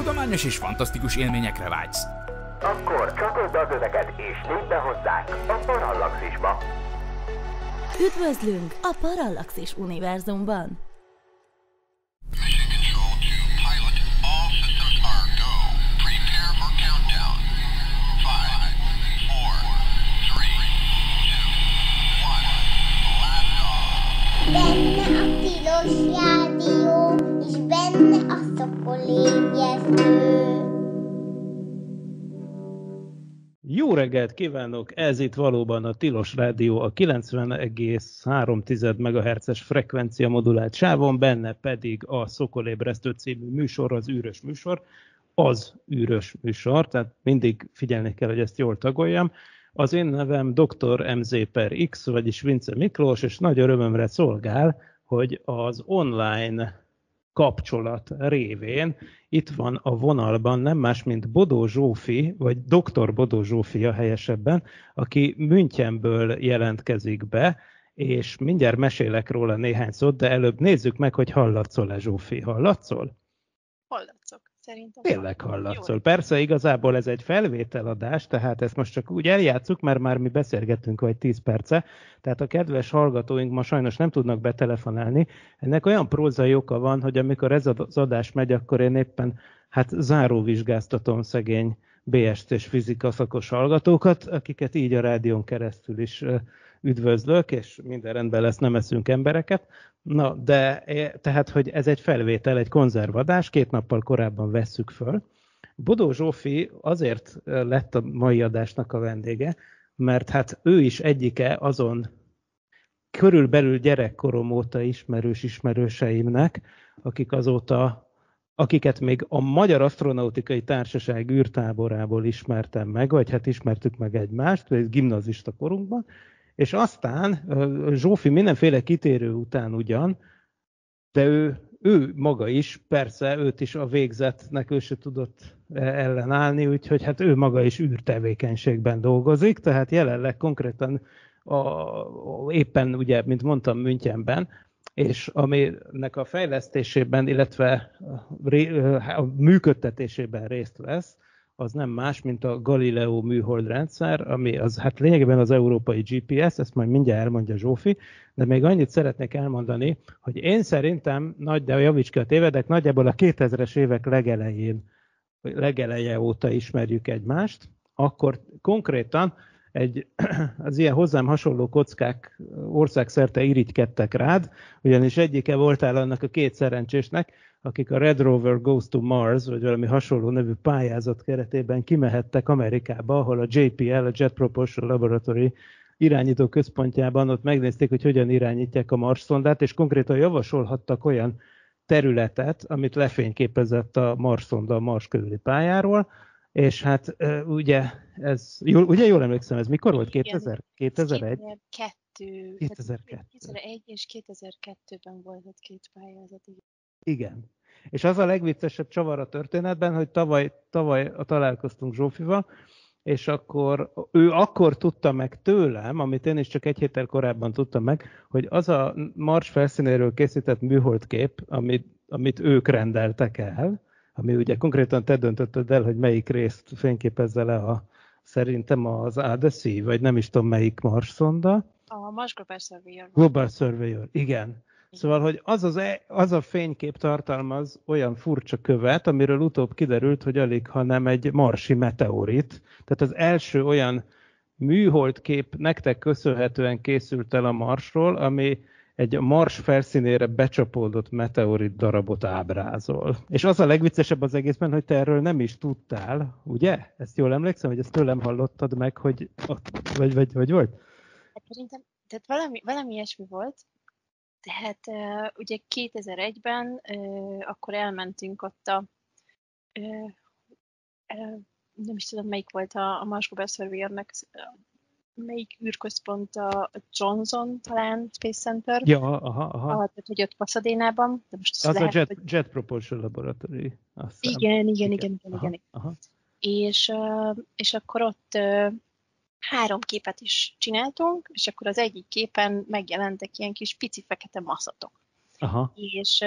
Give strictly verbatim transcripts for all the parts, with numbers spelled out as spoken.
Tudományos és fantasztikus élményekre vágysz? Akkor csatold az öveket és lépj be hozzánk a Parallaxisba! Üdvözlünk a Parallaxis univerzumban! Benne a Tilos Rádió, és benne a Szokolébresztő. Jó reggelt kívánok! Ez itt valóban a Tilos Rádió, a kilencven egész három tized megahertzes frekvencia modulált sávon, benne pedig a Szokolébresztő című műsor, az űrös műsor, az űrös műsor, tehát mindig figyelni kell, hogy ezt jól tagoljam. Az én nevem doktor em zé per X, vagyis Vince Miklós, és nagy örömömre szolgál, hogy az online kapcsolat révén itt van a vonalban nem más, mint Bodó Zsófi, vagy doktor Bodó Zsófi a helyesebben, aki Münchenből jelentkezik be, és mindjárt mesélek róla néhány szót, de előbb nézzük meg, hogy hallatszol-e, Zsófi. Hallatszol? Hallatszok. Szerintem tényleg hallatszol. Persze, igazából ez egy felvételadás, tehát ezt most csak úgy eljátszuk, mert már mi beszélgettünk vagy tíz perce, tehát a kedves hallgatóink ma sajnos nem tudnak betelefonálni. Ennek olyan prózai oka van, hogy amikor ez az adás megy, akkor én éppen hát záróvizsgáztatom szegény bé es té és fizika szakos hallgatókat, akiket így a rádión keresztül is üdvözlök, és minden rendben lesz, nem eszünk embereket. Na, de tehát, hogy ez egy felvétel, egy konzervadás, két nappal korábban vesszük föl. Bodó Zsófi azért lett a mai adásnak a vendége, mert hát ő is egyike azon körülbelül gyerekkorom óta ismerős ismerőseimnek, akik azóta, akiket még a Magyar Asztronautikai Társaság űrtáborából ismertem meg, vagy hát ismertük meg egymást, vagy gimnazista korunkban. És aztán Zsófi mindenféle kitérő után ugyan, de ő, ő maga is, persze őt is a végzetnek ő se tudott ellenállni, úgyhogy hát ő maga is űrtevékenységben dolgozik, tehát jelenleg konkrétan a, a, éppen ugye, mint mondtam, Münchenben, és aminek a fejlesztésében, illetve a, a működtetésében részt vesz, az nem más, mint a Galileo műholdrendszer, ami az, hát lényegében az európai gé pé es, ezt majd mindjárt elmondja Zsófi, de még annyit szeretnék elmondani, hogy én szerintem, nagy, de javíts ki, a tévedek, nagyjából a kétezres évek legelején, legeleje óta ismerjük egymást, akkor konkrétan egy, az ilyen hozzám hasonló kockák országszerte irigykedtek rád, ugyanis egyike voltál annak a két szerencsésnek, akik a Red Rover Goes to Mars, vagy valami hasonló nevű pályázat keretében kimehettek Amerikába, ahol a jé pé el, a Jet Propulsion Laboratory irányító központjában ott megnézték, hogy hogyan irányítják a Mars szondát, és konkrétan javasolhattak olyan területet, amit lefényképezett a Mars szonda a Mars körüli pályáról, és hát ugye, ez, jól, ugye jól emlékszem, ez mikor volt? kétezer, kétezer-egy? kétezer-kettő. kétezer-kettő. kétezer-egy és kétezer-kettőben volt ott két pályázat. Igen. És az a legviccesebb csavar a történetben, hogy tavaly, tavaly találkoztunk Zsófival, és akkor ő akkor tudta meg tőlem, amit én is csak egy héttel korábban tudtam meg, hogy az a Mars felszínéről készített műholdkép, amit, amit ők rendeltek el, ami ugye konkrétan te döntötted el, hogy melyik részt fényképezze le a, szerintem az á dé cé es, vagy nem is tudom melyik Mars szonda. A Mars Global Surveyor. Global Surveyor, igen. Szóval, hogy az, az, az a fénykép tartalmaz olyan furcsa követ, amiről utóbb kiderült, hogy alig, hanem egy marsi meteorit. Tehát az első olyan műholdkép nektek köszönhetően készült el a Marsról, ami egy Mars felszínére becsapódott meteorit darabot ábrázol. És az a legviccesebb az egészben, hogy te erről nem is tudtál, ugye? Ezt jól emlékszem, hogy ezt tőlem hallottad meg, hogy ott, vagy, vagy, vagy volt? Hát szerintem, tehát valami, valami ilyesmi volt. Tehát ugye kétezer-egyben akkor elmentünk ott a, nem is tudom melyik volt a Mars Global Surveyornak, melyik űrközpont, a Johnson talán Space Center. Ja, aha, aha. Ah, tehát, hogy ott Pasadénában. De most az lehet, a Jet, hogy... Jet Propulsion Laboratory. Aztán. Igen, igen, igen, igen, aha, igen. Aha. És, és akkor ott három képet is csináltunk, és akkor az egyik képen megjelentek ilyen kis pici fekete maszatok. Aha. És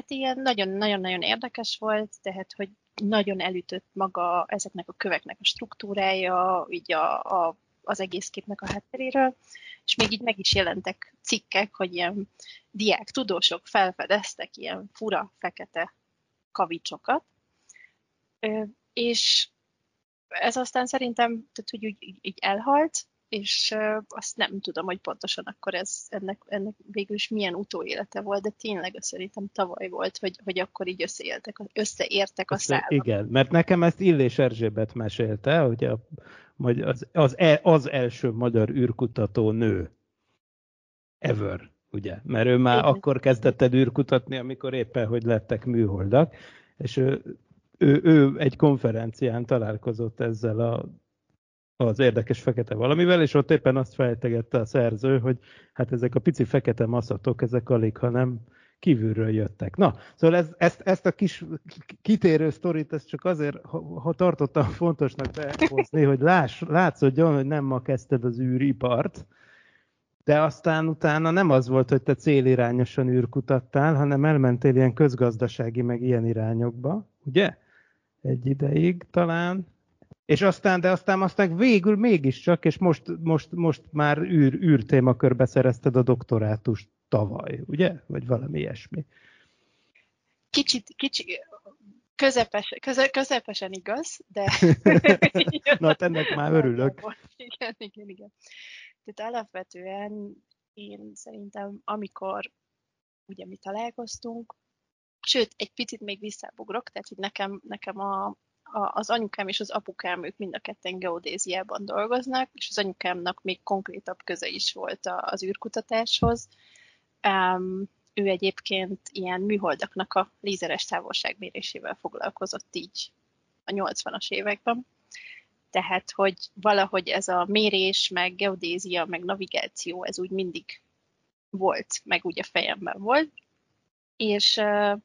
hát ilyen nagyon-nagyon érdekes volt, tehát hogy nagyon elütött maga ezeknek a köveknek a struktúrája, így a, a, az egész képnek a hátteréről, és még így meg is jelentek cikkek, hogy ilyen diák, tudósok felfedeztek ilyen fura, fekete kavicsokat, és ez aztán szerintem, tehát hogy úgy, így elhalt, és azt nem tudom, hogy pontosan akkor ez, ennek, ennek végül is milyen utóélete volt, de tényleg azt szerintem tavaly volt, hogy, hogy akkor így összeéltek, összeértek a szálak. Igen, mert nekem ezt Illés Erzsébet mesélte, hogy a, az, az, az első magyar űrkutató nő ever, ugye? Mert ő már igen. Akkor kezdett el űrkutatni, amikor éppen, hogy lettek műholdak, és ő, ő, ő egy konferencián találkozott ezzel a az érdekes fekete valamivel, és ott éppen azt fejtegette a szerző, hogy hát ezek a pici fekete maszatok, ezek alig, hanem kívülről jöttek. Na, szóval ez, ezt, ezt a kis kitérő sztorit, ezt csak azért, ha, ha tartottam fontosnak behozni, hogy láss, látszódjon, hogy nem ma kezdted az űripart, de aztán utána nem az volt, hogy te célirányosan űrkutattál, hanem elmentél ilyen közgazdasági, meg ilyen irányokba, ugye? Egy ideig talán. És aztán, de aztán, aztán végül mégiscsak, és most, most, most már űr, űr témakörbe szerezted a doktorátust tavaly, ugye? Vagy valami ilyesmi. Kicsit, kicsit közepes, köze, közepesen igaz, de... Na, ennek már örülök. Igen, igen, igen. Tehát alapvetően én szerintem, amikor ugye mi találkoztunk, sőt, egy picit még visszábugrok, tehát hogy nekem, nekem a... az anyukám és az apukám, ők mind a ketten geodéziában dolgoznak, és az anyukámnak még konkrétabb köze is volt az űrkutatáshoz. Um, ő egyébként ilyen műholdaknak a lézeres távolságmérésével foglalkozott így a nyolcvanas években. Tehát, hogy valahogy ez a mérés, meg geodézia, meg navigáció, ez úgy mindig volt, meg úgy a fejemben volt. És... Uh,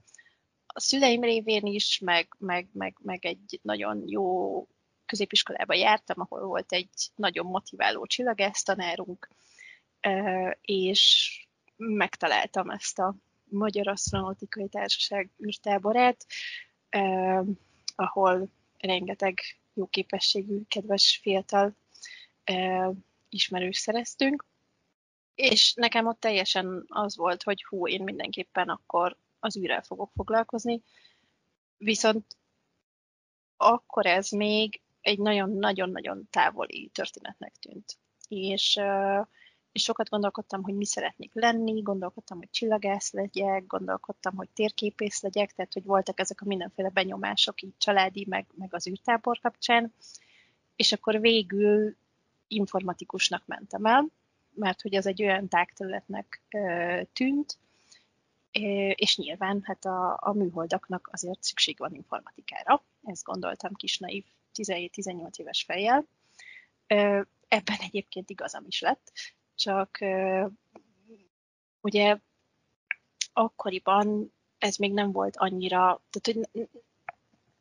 a szüleim révén is, meg, meg, meg, meg egy nagyon jó középiskolába jártam, ahol volt egy nagyon motiváló csillagásztanárunk, és megtaláltam ezt a Magyar Asztronautikai Társaság űrtáborát, ahol rengeteg jó képességű, kedves fiatal ismerős szereztünk, és nekem ott teljesen az volt, hogy hú, én mindenképpen akkor az űrrel fogok foglalkozni, viszont akkor ez még egy nagyon-nagyon-nagyon távoli történetnek tűnt. És, és sokat gondolkodtam, hogy mi szeretnék lenni, gondolkodtam, hogy csillagász legyek, gondolkodtam, hogy térképész legyek, tehát hogy voltak ezek a mindenféle benyomások, így családi, meg, meg az űrtábor kapcsán, és akkor végül informatikusnak mentem el, mert hogy ez egy olyan tágterületnek tűnt, és nyilván hát a, a műholdaknak azért szükség van informatikára. Ezt gondoltam kis naív tizenhét-tizennyolc éves fejjel. Ebben egyébként igazam is lett, csak ugye akkoriban ez még nem volt annyira, tehát hogy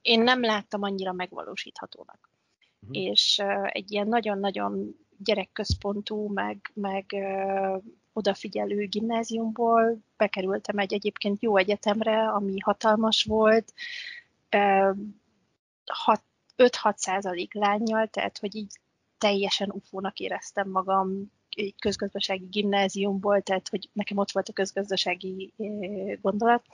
én nem láttam annyira megvalósíthatónak. Uh-huh. És egy ilyen nagyon-nagyon gyerekközpontú, meg, meg odafigyelő gimnáziumból bekerültem egy egyébként jó egyetemre, ami hatalmas volt, öt-hat százalék lánnyal, tehát hogy így teljesen ufónak éreztem magam egy közgazdasági gimnáziumból, tehát hogy nekem ott volt a közgazdasági gondolat.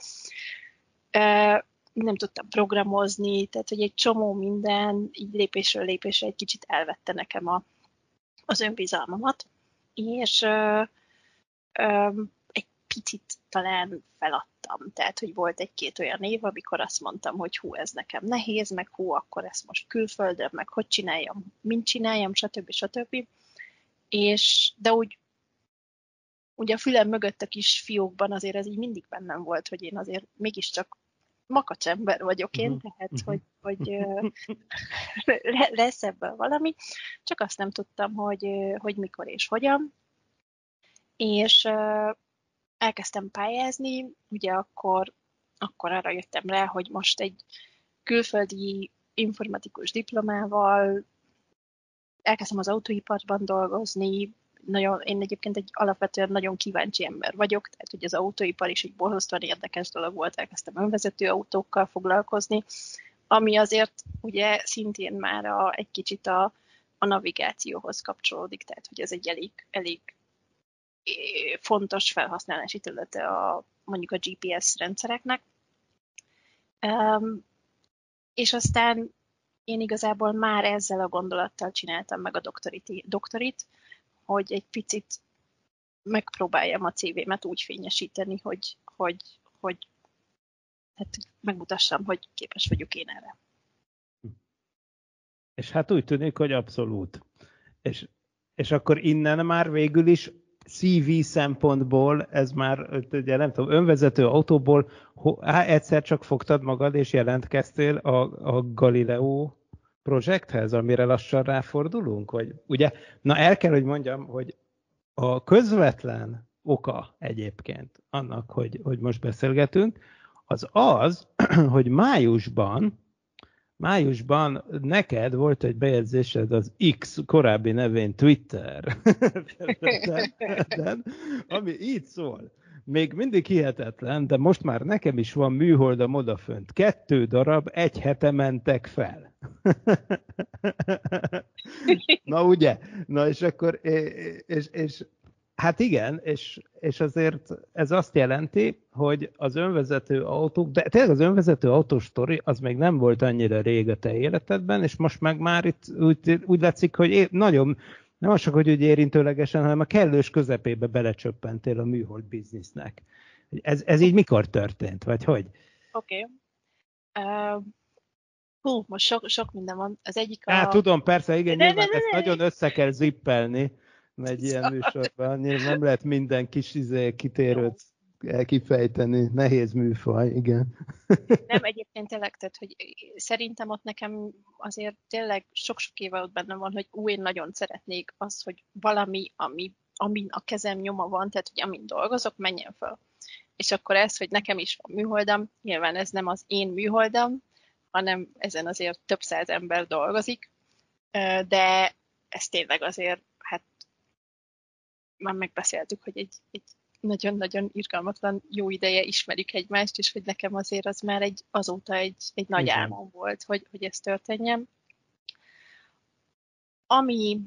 Nem tudtam programozni, tehát hogy egy csomó minden így lépésről lépésre egy kicsit elvette nekem a, az önbizalmamat, és egy picit talán feladtam, tehát, hogy volt egy-két olyan év, amikor azt mondtam, hogy hú, ez nekem nehéz, meg hú, akkor ezt most külföldön, meg hogy csináljam, mint csináljam, stb. stb. És, de úgy, ugye a fülem mögött a kis fiókban azért ez így mindig bennem volt, hogy én azért mégiscsak makacs ember vagyok én, tehát, hogy, hogy lesz ebből valami, csak azt nem tudtam, hogy, hogy mikor és hogyan. És elkezdtem pályázni, ugye akkor, akkor arra jöttem rá, hogy most egy külföldi informatikus diplomával elkezdtem az autóiparban dolgozni, nagyon, én egyébként egy alapvetően nagyon kíváncsi ember vagyok, tehát hogy az autóipar is egy borzasztóan érdekes dolog volt, elkezdtem önvezető autókkal foglalkozni, ami azért ugye szintén már a, egy kicsit a, a navigációhoz kapcsolódik, tehát hogy ez egy elég, elég fontos felhasználási területe a, mondjuk a gé pé es rendszereknek. Um, és aztán én igazából már ezzel a gondolattal csináltam meg a doktorit, doktorit hogy egy picit megpróbáljam a cé vémet úgy fényesíteni, hogy, hogy, hogy hát megmutassam, hogy képes vagyok én erre. És hát úgy tűnik, hogy abszolút. És, és akkor innen már végül is cé vé szempontból, ez már, ugye nem tudom, önvezető autóból, hát egyszer csak fogtad magad és jelentkeztél a, a Galileo projekthez, amire lassan ráfordulunk? Vagy, ugye, na el kell, hogy mondjam, hogy a közvetlen oka egyébként annak, hogy, hogy most beszélgetünk, az az, hogy májusban, májusban neked volt egy bejegyzésed az X korábbi nevén Twitter, ami így szól. Még mindig hihetetlen, de most már nekem is van műholdam odafönt. Kettő darab, egy hete mentek fel. Na ugye? Na és akkor, és, és hát igen, és, és azért ez azt jelenti, hogy az önvezető autók, de tényleg az önvezető autós sztori, az még nem volt annyira rég a te életedben, és most meg már itt úgy, úgy látszik, hogy é, nagyon... Nem az csak, hogy úgy érintőlegesen, hanem a kellős közepébe belecsöppentél a műhold biznisznek. Ez, ez így mikor történt, vagy hogy? Oké. Okay. Uh, hú, most sok, sok minden van. Az egyik a... Hát tudom, persze, igen, de, nyilván de, de, de, ezt nagyon össze kell zippelni egy ilyen műsorban. Nem lehet minden kis izé, kitérőt kifejteni. Nehéz műfaj, igen. Nem, egyébként tényleg, tehát, hogy szerintem ott nekem azért tényleg sok-sok éve ott bennem van, hogy ú, én nagyon szeretnék azt, hogy valami, ami, amin a kezem nyoma van, tehát, hogy amin dolgozok, menjen fel. És akkor ez, hogy nekem is van műholdam, nyilván ez nem az én műholdam, hanem ezen azért több száz ember dolgozik, de ez tényleg azért, hát már megbeszéltük, hogy egy, egy nagyon-nagyon irgalmatlan jó ideje ismerik egymást, és hogy nekem azért az már egy, azóta egy, egy nagy álmom volt, hogy, hogy ez történjen. Ami,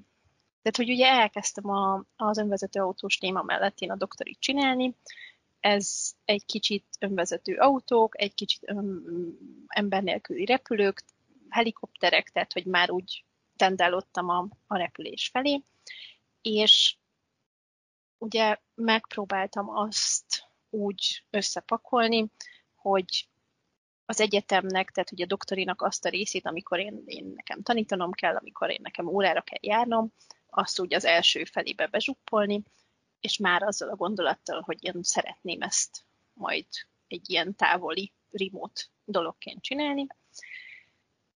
tehát hogy ugye elkezdtem a, az önvezető autós téma mellett én a doktorit csinálni, ez egy kicsit önvezető autók, egy kicsit öm, ember nélküli repülők, helikopterek, tehát hogy már úgy tendálódtam a, a repülés felé, és ugye megpróbáltam azt úgy összepakolni, hogy az egyetemnek, tehát ugye a doktorinak azt a részét, amikor én, én nekem tanítanom kell, amikor én nekem órára kell járnom, azt úgy az első felébe bezsuppolni, és már azzal a gondolattal, hogy én szeretném ezt majd egy ilyen távoli, remote dologként csinálni.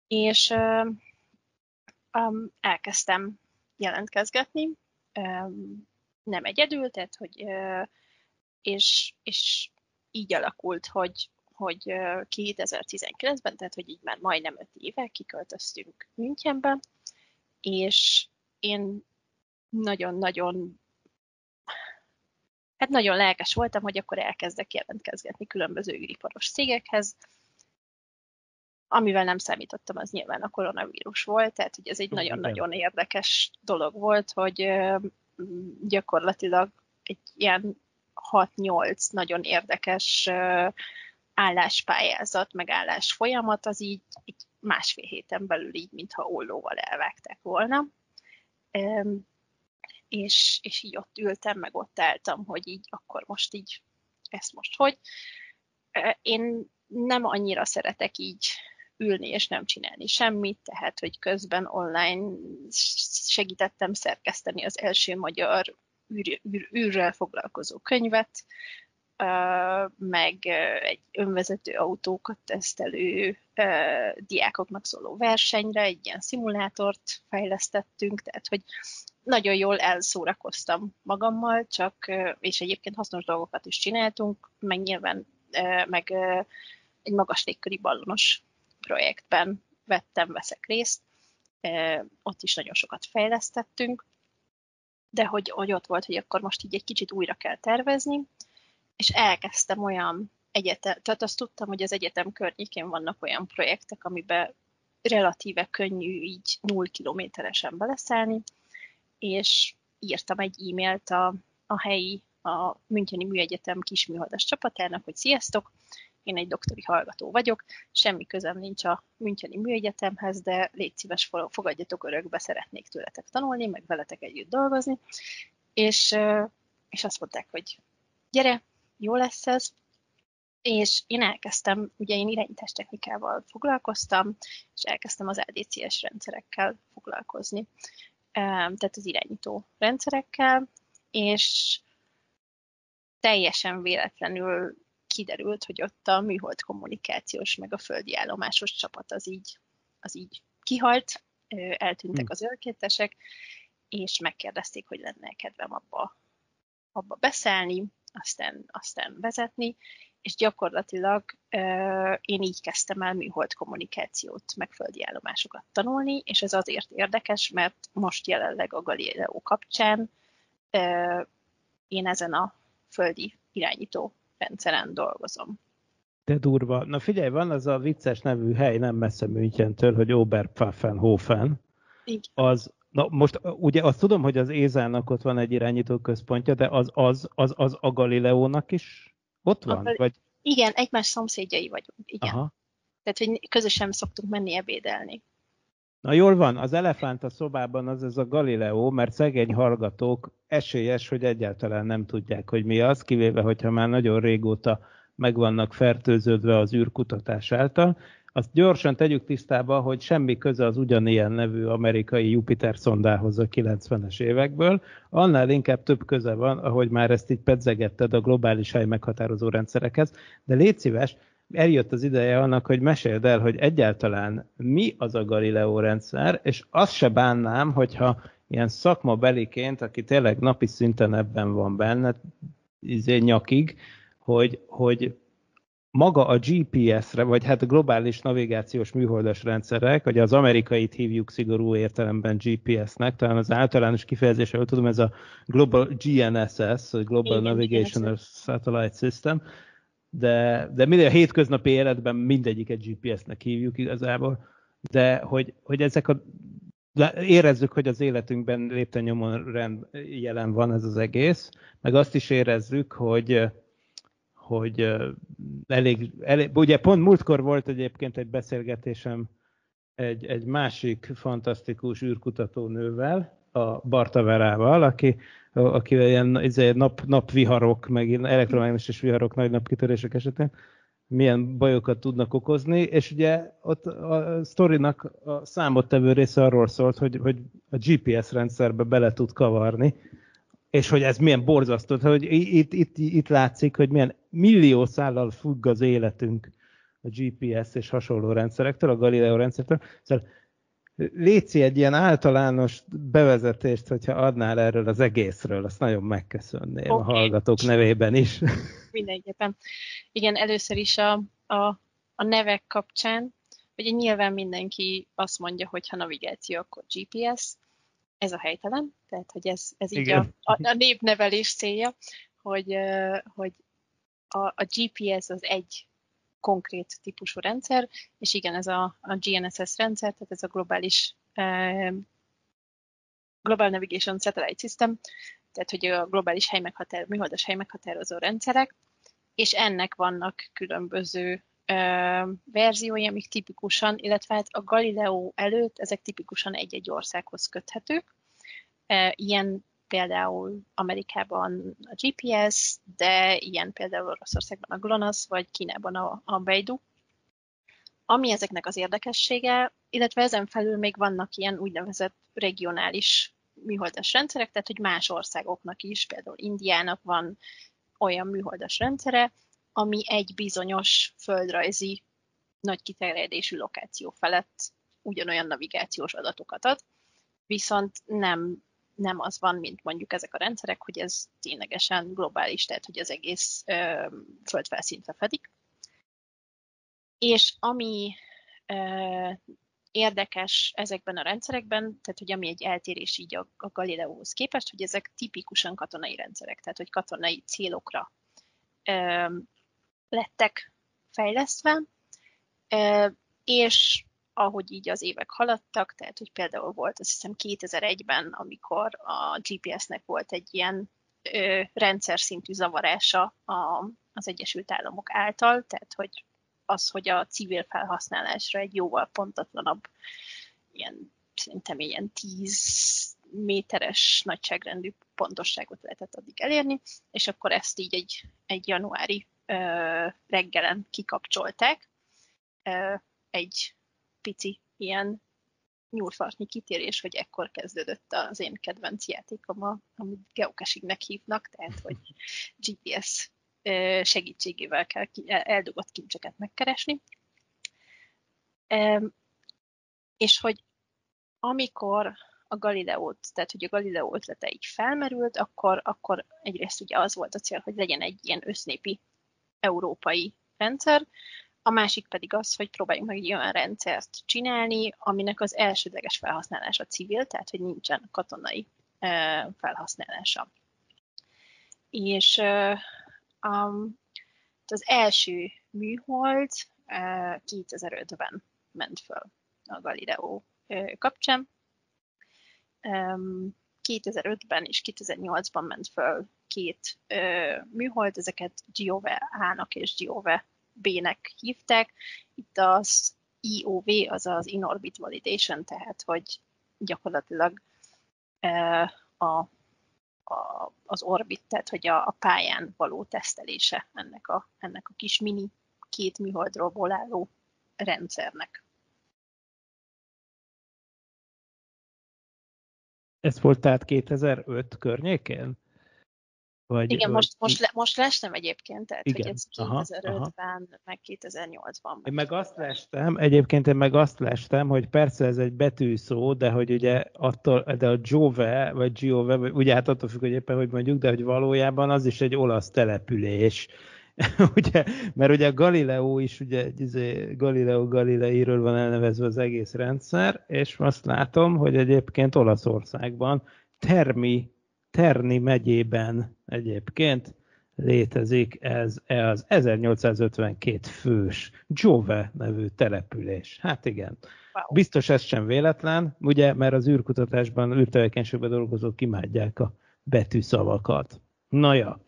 És um, elkezdtem jelentkezgetni, um, nem egyedül, tehát, hogy, és, és így alakult, hogy, hogy kétezer-tizenkilencben, tehát, hogy így már majdnem öt éve kiköltöztünk Münchenbe, és én nagyon-nagyon, hát nagyon lelkes voltam, hogy akkor elkezdek jelentkezgetni különböző iparos cégekhez, amivel nem számítottam, az nyilván a koronavírus volt, tehát, hogy ez egy nagyon-nagyon érdekes dolog volt, hogy gyakorlatilag egy ilyen hat-nyolc nagyon érdekes álláspályázat, meg állásfolyamat, az így, így másfél héten belül így, mintha ollóval elvágták volna. És, és így ott ültem, meg ott álltam, hogy így akkor most így, ezt most hogy. Én nem annyira szeretek így ülni és nem csinálni semmit, tehát, hogy közben online segítettem szerkeszteni az első magyar űr, űr, űrrel foglalkozó könyvet, meg egy önvezető autókat tesztelő diákoknak szóló versenyre, egy ilyen szimulátort fejlesztettünk, tehát, hogy nagyon jól elszórakoztam magammal, csak, és egyébként hasznos dolgokat is csináltunk, meg nyilván, meg egy magas légköri ballonos projektben vettem, veszek részt, ott is nagyon sokat fejlesztettünk, de hogy, hogy ott volt, hogy akkor most így egy kicsit újra kell tervezni, és elkezdtem olyan egyetem, tehát azt tudtam, hogy az egyetem környékén vannak olyan projektek, amiben relatíve könnyű így null kilométeresen beleszállni, és írtam egy e-mailt a, a helyi, a Müncheni Műegyetem kisműholdas csapatának, hogy sziasztok, én egy doktori hallgató vagyok, semmi közöm nincs a Müncheni Műegyetemhez, de légy szíves, fogadjatok örökbe, szeretnék tőletek tanulni, meg veletek együtt dolgozni, és, és azt mondták, hogy gyere, jó lesz ez, és én elkezdtem, ugye én irányítástechnikával foglalkoztam, és elkezdtem az á dé cé es rendszerekkel foglalkozni, tehát az irányító rendszerekkel, és teljesen véletlenül kiderült, hogy ott a műhold kommunikációs, meg a földi állomásos csapat az így, az így kihalt, eltűntek az önkéntesek, és megkérdezték, hogy lenne kedvem abba, abba beszállni, aztán, aztán vezetni, és gyakorlatilag euh, én így kezdtem el műhold kommunikációt, meg földi állomásokat tanulni, és ez azért érdekes, mert most jelenleg a Galileo kapcsán euh, én ezen a földi irányító rendszeren dolgozom. De durva. Na figyelj, van az a vicces nevű hely, nem messze Münchentől, hogy Oberpfaffenhofen. Így. Az, na most ugye azt tudom, hogy az é es á-nak ott van egy irányító központja, de az, az, az, az a Galileónak is ott van? A, vagy? Igen, egymás szomszédjai vagyunk. Igen. Aha. Tehát, hogy közösen szoktunk menni ebédelni. Na jól van, az elefánt a szobában az ez a Galileo, mert szegény hallgatók esélyes, hogy egyáltalán nem tudják, hogy mi az, kivéve, hogyha már nagyon régóta meg vannak fertőződve az űrkutatás által. Azt gyorsan tegyük tisztába, hogy semmi köze az ugyanilyen nevű amerikai Jupiter szondához a kilencvenes évekből, annál inkább több köze van, ahogy már ezt így pedzegetted a globális hely meghatározó rendszerekhez, de légy szíves, eljött az ideje annak, hogy meséld el, hogy egyáltalán mi az a Galileo rendszer, és azt se bánnám, hogyha ilyen szakmabeliként, aki tényleg napi szinten ebben van benne, izé nyakig, hogy, hogy maga a gé pé es-re, vagy hát a globális navigációs műholdas rendszerek, vagy az amerikait hívjuk szigorú értelemben gé pé es-nek, talán az általános kifejezéssel tudom, ez a Global gé en es es, Global Navigational Satellite System, de, de minden a hétköznapi életben mindegyiket gé pé es-nek hívjuk igazából, de hogy, hogy ezek a, érezzük, hogy az életünkben lépten nyomon rend, jelen van ez az egész, meg azt is érezzük, hogy, hogy elég, elég, ugye pont múltkor volt egyébként egy beszélgetésem egy, egy másik fantasztikus űrkutatónővel, a Bartaverával, aki, aki ilyen nap, napviharok, meg elektromágneses viharok, nagy napkitörések esetén milyen bajokat tudnak okozni, és ugye ott a sztorinak a számottevő része arról szólt, hogy, hogy a gé pé es rendszerbe bele tud kavarni, és hogy ez milyen borzasztó, hogy itt, itt, itt látszik, hogy milyen millió szállal függ az életünk a gé pé es és hasonló rendszerektől, a Galileo rendszertől. Szóval léci egy ilyen általános bevezetést, hogyha adnál erről az egészről, azt nagyon megköszönném okay. A hallgatók nevében is. Mindenképpen. Igen, először is a, a, a nevek kapcsán, ugye nyilván mindenki azt mondja, hogy ha navigáció, akkor gé pé es, ez a helytelen, tehát hogy ez, ez így a, a, a népnevelés célja, hogy, hogy a, a gé pé es az egy konkrét típusú rendszer, és igen, ez a, a gé en es es rendszer, tehát ez a globális eh, Global Navigation Satellite System, tehát hogy a globális helymeghatározó, műholdas helymeghatározó rendszerek, és ennek vannak különböző eh, verziói, amik tipikusan, illetve hát a Galileo előtt ezek tipikusan egy-egy országhoz köthetők. Eh, ilyen például Amerikában a gé pé es, de ilyen például Oroszországban a GLONASS, vagy Kínában a, a Beidou. Ami ezeknek az érdekessége, illetve ezen felül még vannak ilyen úgynevezett regionális műholdas rendszerek, tehát hogy más országoknak is, például Indiának van olyan műholdas rendszere, ami egy bizonyos földrajzi, nagy kiterjedésű lokáció felett ugyanolyan navigációs adatokat ad, viszont nem nem az van, mint mondjuk ezek a rendszerek, hogy ez ténylegesen globális, tehát hogy az egész ö, földfelszíntre fedik. És ami ö, érdekes ezekben a rendszerekben, tehát hogy ami egy eltérés így a, a Galileóhoz képest, hogy ezek tipikusan katonai rendszerek, tehát hogy katonai célokra ö, lettek fejlesztve, ö, és ahogy így az évek haladtak, tehát hogy például volt azt hiszem kétezer-egyben, amikor a gé pé esnek volt egy ilyen ö, rendszer szintű zavarása a, az Egyesült Államok által, tehát hogy az, hogy a civil felhasználásra egy jóval pontatlanabb, ilyen, szerintem ilyen tíz méteres nagyságrendű pontosságot lehetett addig elérni, és akkor ezt így egy, egy januári ö, reggelen kikapcsolták ö, egy pici ilyen nyúlfartnyi kitérés, hogy ekkor kezdődött az én kedvenc játékom, a, amit geocachingnek hívnak, tehát hogy gé pé es segítségével kell eldugott kincseket megkeresni. És hogy amikor a Galileót, tehát hogy a Galileo ötlete így felmerült, akkor, akkor egyrészt ugye az volt a cél, hogy legyen egy ilyen össznépi európai rendszer, a másik pedig az, hogy próbáljunk meg egy olyan rendszert csinálni, aminek az elsődleges felhasználása civil, tehát hogy nincsen katonai felhasználása. És Um, az első műhold uh, kétezer-ötben ment föl a Galileo uh, kapcsán. Um, kétezer-ötben és kétezer-nyolcban ment föl két uh, műhold, ezeket Giove A-nak és Giove B-nek hívták. Itt az I O V, az az In Orbit Validation, tehát hogy gyakorlatilag uh, a A, az orbit, tehát hogy a, a pályán való tesztelése ennek a, ennek a kis mini két műholdról álló rendszernek. Ez volt tehát kétezer-öt környékén? Vagy, igen, vagy... most, most, le, most lestem egyébként, tehát igen, hogy ez kétezer-ötben, meg kétezer-nyolcban. Én meg azt lestem, egyébként én meg azt lestem, hogy persze ez egy betűszó, de hogy ugye attól, de a Giove, vagy Giove, ugye hát attól függ, hogy éppen hogy mondjuk, de hogy valójában az is egy olasz település. Ugye, mert ugye a Galileo is, ugye Galileo Galileiről van elnevezve az egész rendszer, és azt látom, hogy egyébként Olaszországban Termi, Terni megyében egyébként létezik ez az ezernyolcszázötvenkét fős Giove nevű település. Hát igen. Wow. Biztos ez sem véletlen, ugye, mert az űrkutatásban, űrtevékenységben dolgozók imádják a betűszavakat. Na ja.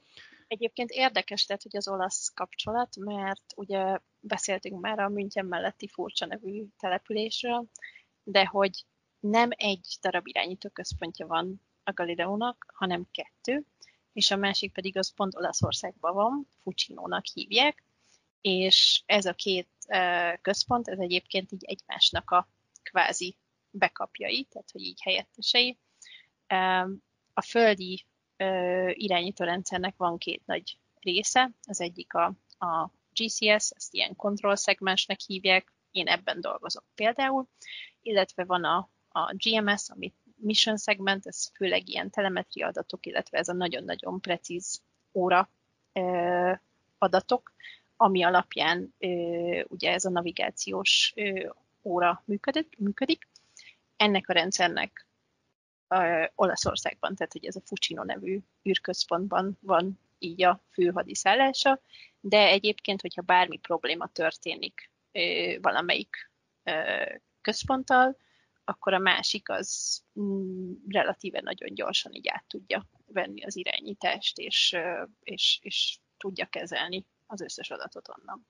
Egyébként érdekes, tehát, hogy az olasz kapcsolat, mert ugye beszéltünk már a München melletti furcsa nevű településről, de hogy nem egy darab irányító központja van a Galileónak, hanem kettő, és a másik pedig az pont Olaszországban van, Fucinónak hívják, és ez a két központ, ez egyébként így egymásnak a kvázi bekapjai, tehát hogy így helyettesei. A földi irányítórendszernek van két nagy része, az egyik a, a gé cé es, ezt ilyen kontrollszegmensnek hívják, én ebben dolgozok például, illetve van a, a gé em es, amit mission segment, ez főleg ilyen telemetria adatok, illetve ez a nagyon-nagyon precíz óra ö, adatok, ami alapján ö, ugye ez a navigációs ö, óra működik, működik. Ennek a rendszernek ö, Olaszországban, tehát hogy ez a Fucino nevű űrközpontban van így a fő hadiszállása, de egyébként, hogyha bármi probléma történik ö, valamelyik ö, központtal, akkor a másik az relatíve nagyon gyorsan így át tudja venni az irányítást, és, és, és tudja kezelni az összes adatot onnan.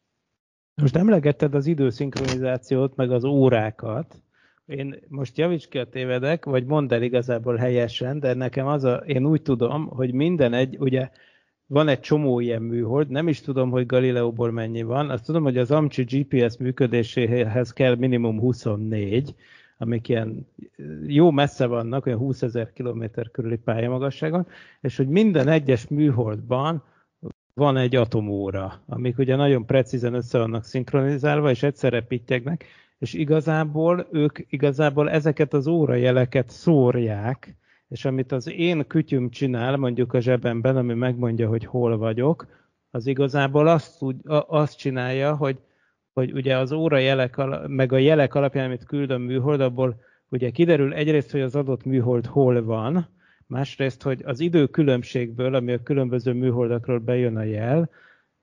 Most emlegetted az időszinkronizációt, meg az órákat. Én most javíts ki, a tévedek, vagy mondd el igazából helyesen, de nekem az a, én úgy tudom, hogy minden egy, ugye van egy csomó ilyen műhold, nem is tudom, hogy Galileóból mennyi van, azt tudom, hogy az AMCSI gé pé es működéséhez kell minimum huszonnégy, amik ilyen jó messze vannak, olyan húszezer kilométer körüli pályamagasságon, és hogy minden egyes műholdban van egy atomóra, amik ugye nagyon precízen össze vannak szinkronizálva, és egyszerre pittyegnek, és igazából ők igazából ezeket az órajeleket szórják, és amit az én kütyüm csinál, mondjuk a zsebemben, ami megmondja, hogy hol vagyok, az igazából azt, azt csinálja, hogy hogy ugye az órajelek, meg a jelek alapján, amit küld a műhold, abból ugye kiderül egyrészt, hogy az adott műhold hol van, másrészt, hogy az időkülönbségből, ami a különböző műholdakról bejön a jel,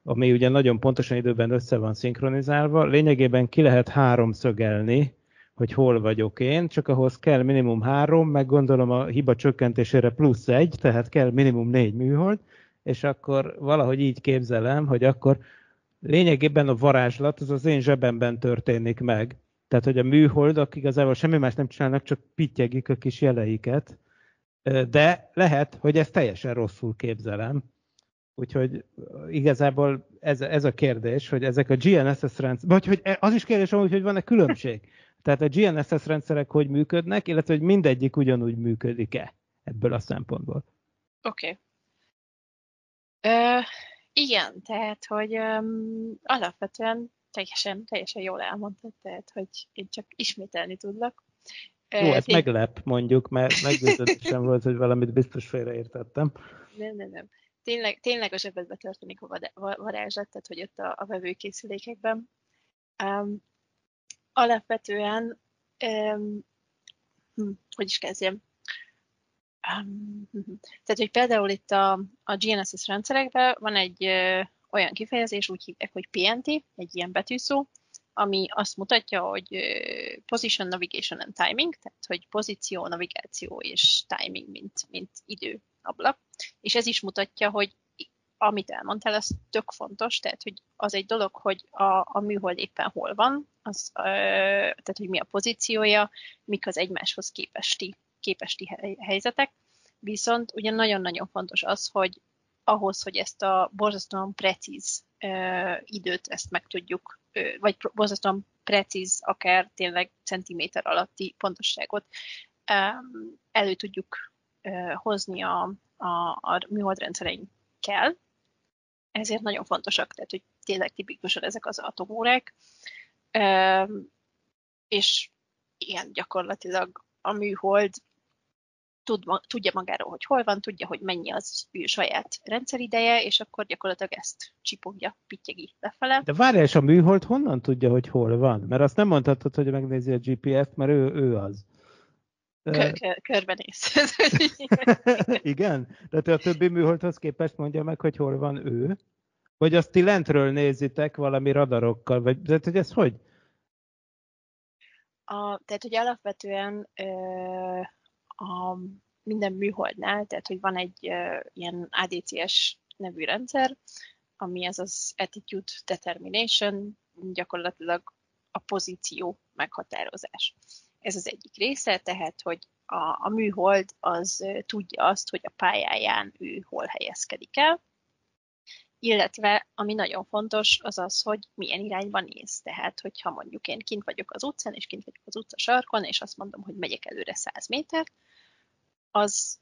ami ugye nagyon pontosan időben össze van szinkronizálva, lényegében ki lehet háromszögelni, hogy hol vagyok én, csak ahhoz kell minimum három, meg gondolom a hiba csökkentésére plusz egy, tehát kell minimum négy műhold, és akkor valahogy így képzelem, hogy akkor lényegében a varázslat az az én zsebemben történik meg. Tehát, hogy a műholdak igazából semmi más nem csinálnak, csak pittyegik a kis jeleiket, de lehet, hogy ezt teljesen rosszul képzelem. Úgyhogy igazából ez, ez a kérdés, hogy ezek a gé en es es rendszer, vagy hogy az is kérdés, hogy van-e különbség? Tehát a gé en es es rendszerek hogy működnek, illetve hogy mindegyik ugyanúgy működik-e ebből a szempontból? Oké. Okay. Igen, tehát, hogy um, alapvetően teljesen, teljesen jól elmondtad, tehát, hogy én csak ismételni tudlak. Jó, ez én... meglep, mondjuk, mert meggyőződésem volt, hogy valamit biztos félreértettem. Nem, nem, nem. Tényleg, tényleg a zsebedbe történik a varázslat, tehát, hogy ott a, a vevőkészülékekben. Um, alapvetően, um, hm, hogy is kezdjem? Um, tehát, hogy például itt a, a gé en es es rendszerekben van egy ö, olyan kifejezés, úgy hívják, hogy pé en té, egy ilyen betűszó, ami azt mutatja, hogy ö, position, navigation and timing, tehát, hogy pozíció, navigáció és timing, mint, mint idő ablak. És ez is mutatja, hogy amit elmondtál, az tök fontos, tehát, hogy az egy dolog, hogy a, a műhold éppen hol van, az, ö, tehát, hogy mi a pozíciója, mik az egymáshoz képesti képesti helyzetek, viszont ugye nagyon-nagyon fontos az, hogy ahhoz, hogy ezt a borzasztóan precíz uh, időt ezt meg tudjuk, uh, vagy borzasztóan precíz, akár tényleg centiméter alatti pontosságot um, elő tudjuk uh, hozni a, a, a műholdrendszereinkkel. Ezért nagyon fontosak, tehát hogy tényleg tipikusan ezek az atomórák, um, és igen, gyakorlatilag a műhold tudja magáról, hogy hol van, tudja, hogy mennyi az ő saját rendszerideje, és akkor gyakorlatilag ezt csipogja, pittyegi lefele. De várjál, és a műhold honnan tudja, hogy hol van? Mert azt nem mondhatod, hogy megnézi a gé pé es-t, mert ő, ő az. Körbenéz. Igen? Tehát a többi műholdhoz képest mondja meg, hogy hol van ő? Vagy azt ti lentről nézitek valami radarokkal? Vagy, tehát, hogy ez hogy? A, tehát, hogy alapvetően... Ö... A minden műholdnál, tehát, hogy van egy uh, ilyen á dé cé es nevű rendszer, ami ez az Attitude Determination, gyakorlatilag a pozíció meghatározás. Ez az egyik része, tehát, hogy a, a műhold az uh, tudja azt, hogy a pályáján ő hol helyezkedik el, illetve, ami nagyon fontos, az az, hogy milyen irányban néz. Tehát, hogyha mondjuk én kint vagyok az utcán, és kint vagyok az utca sarkon, és azt mondom, hogy megyek előre száz métert, az,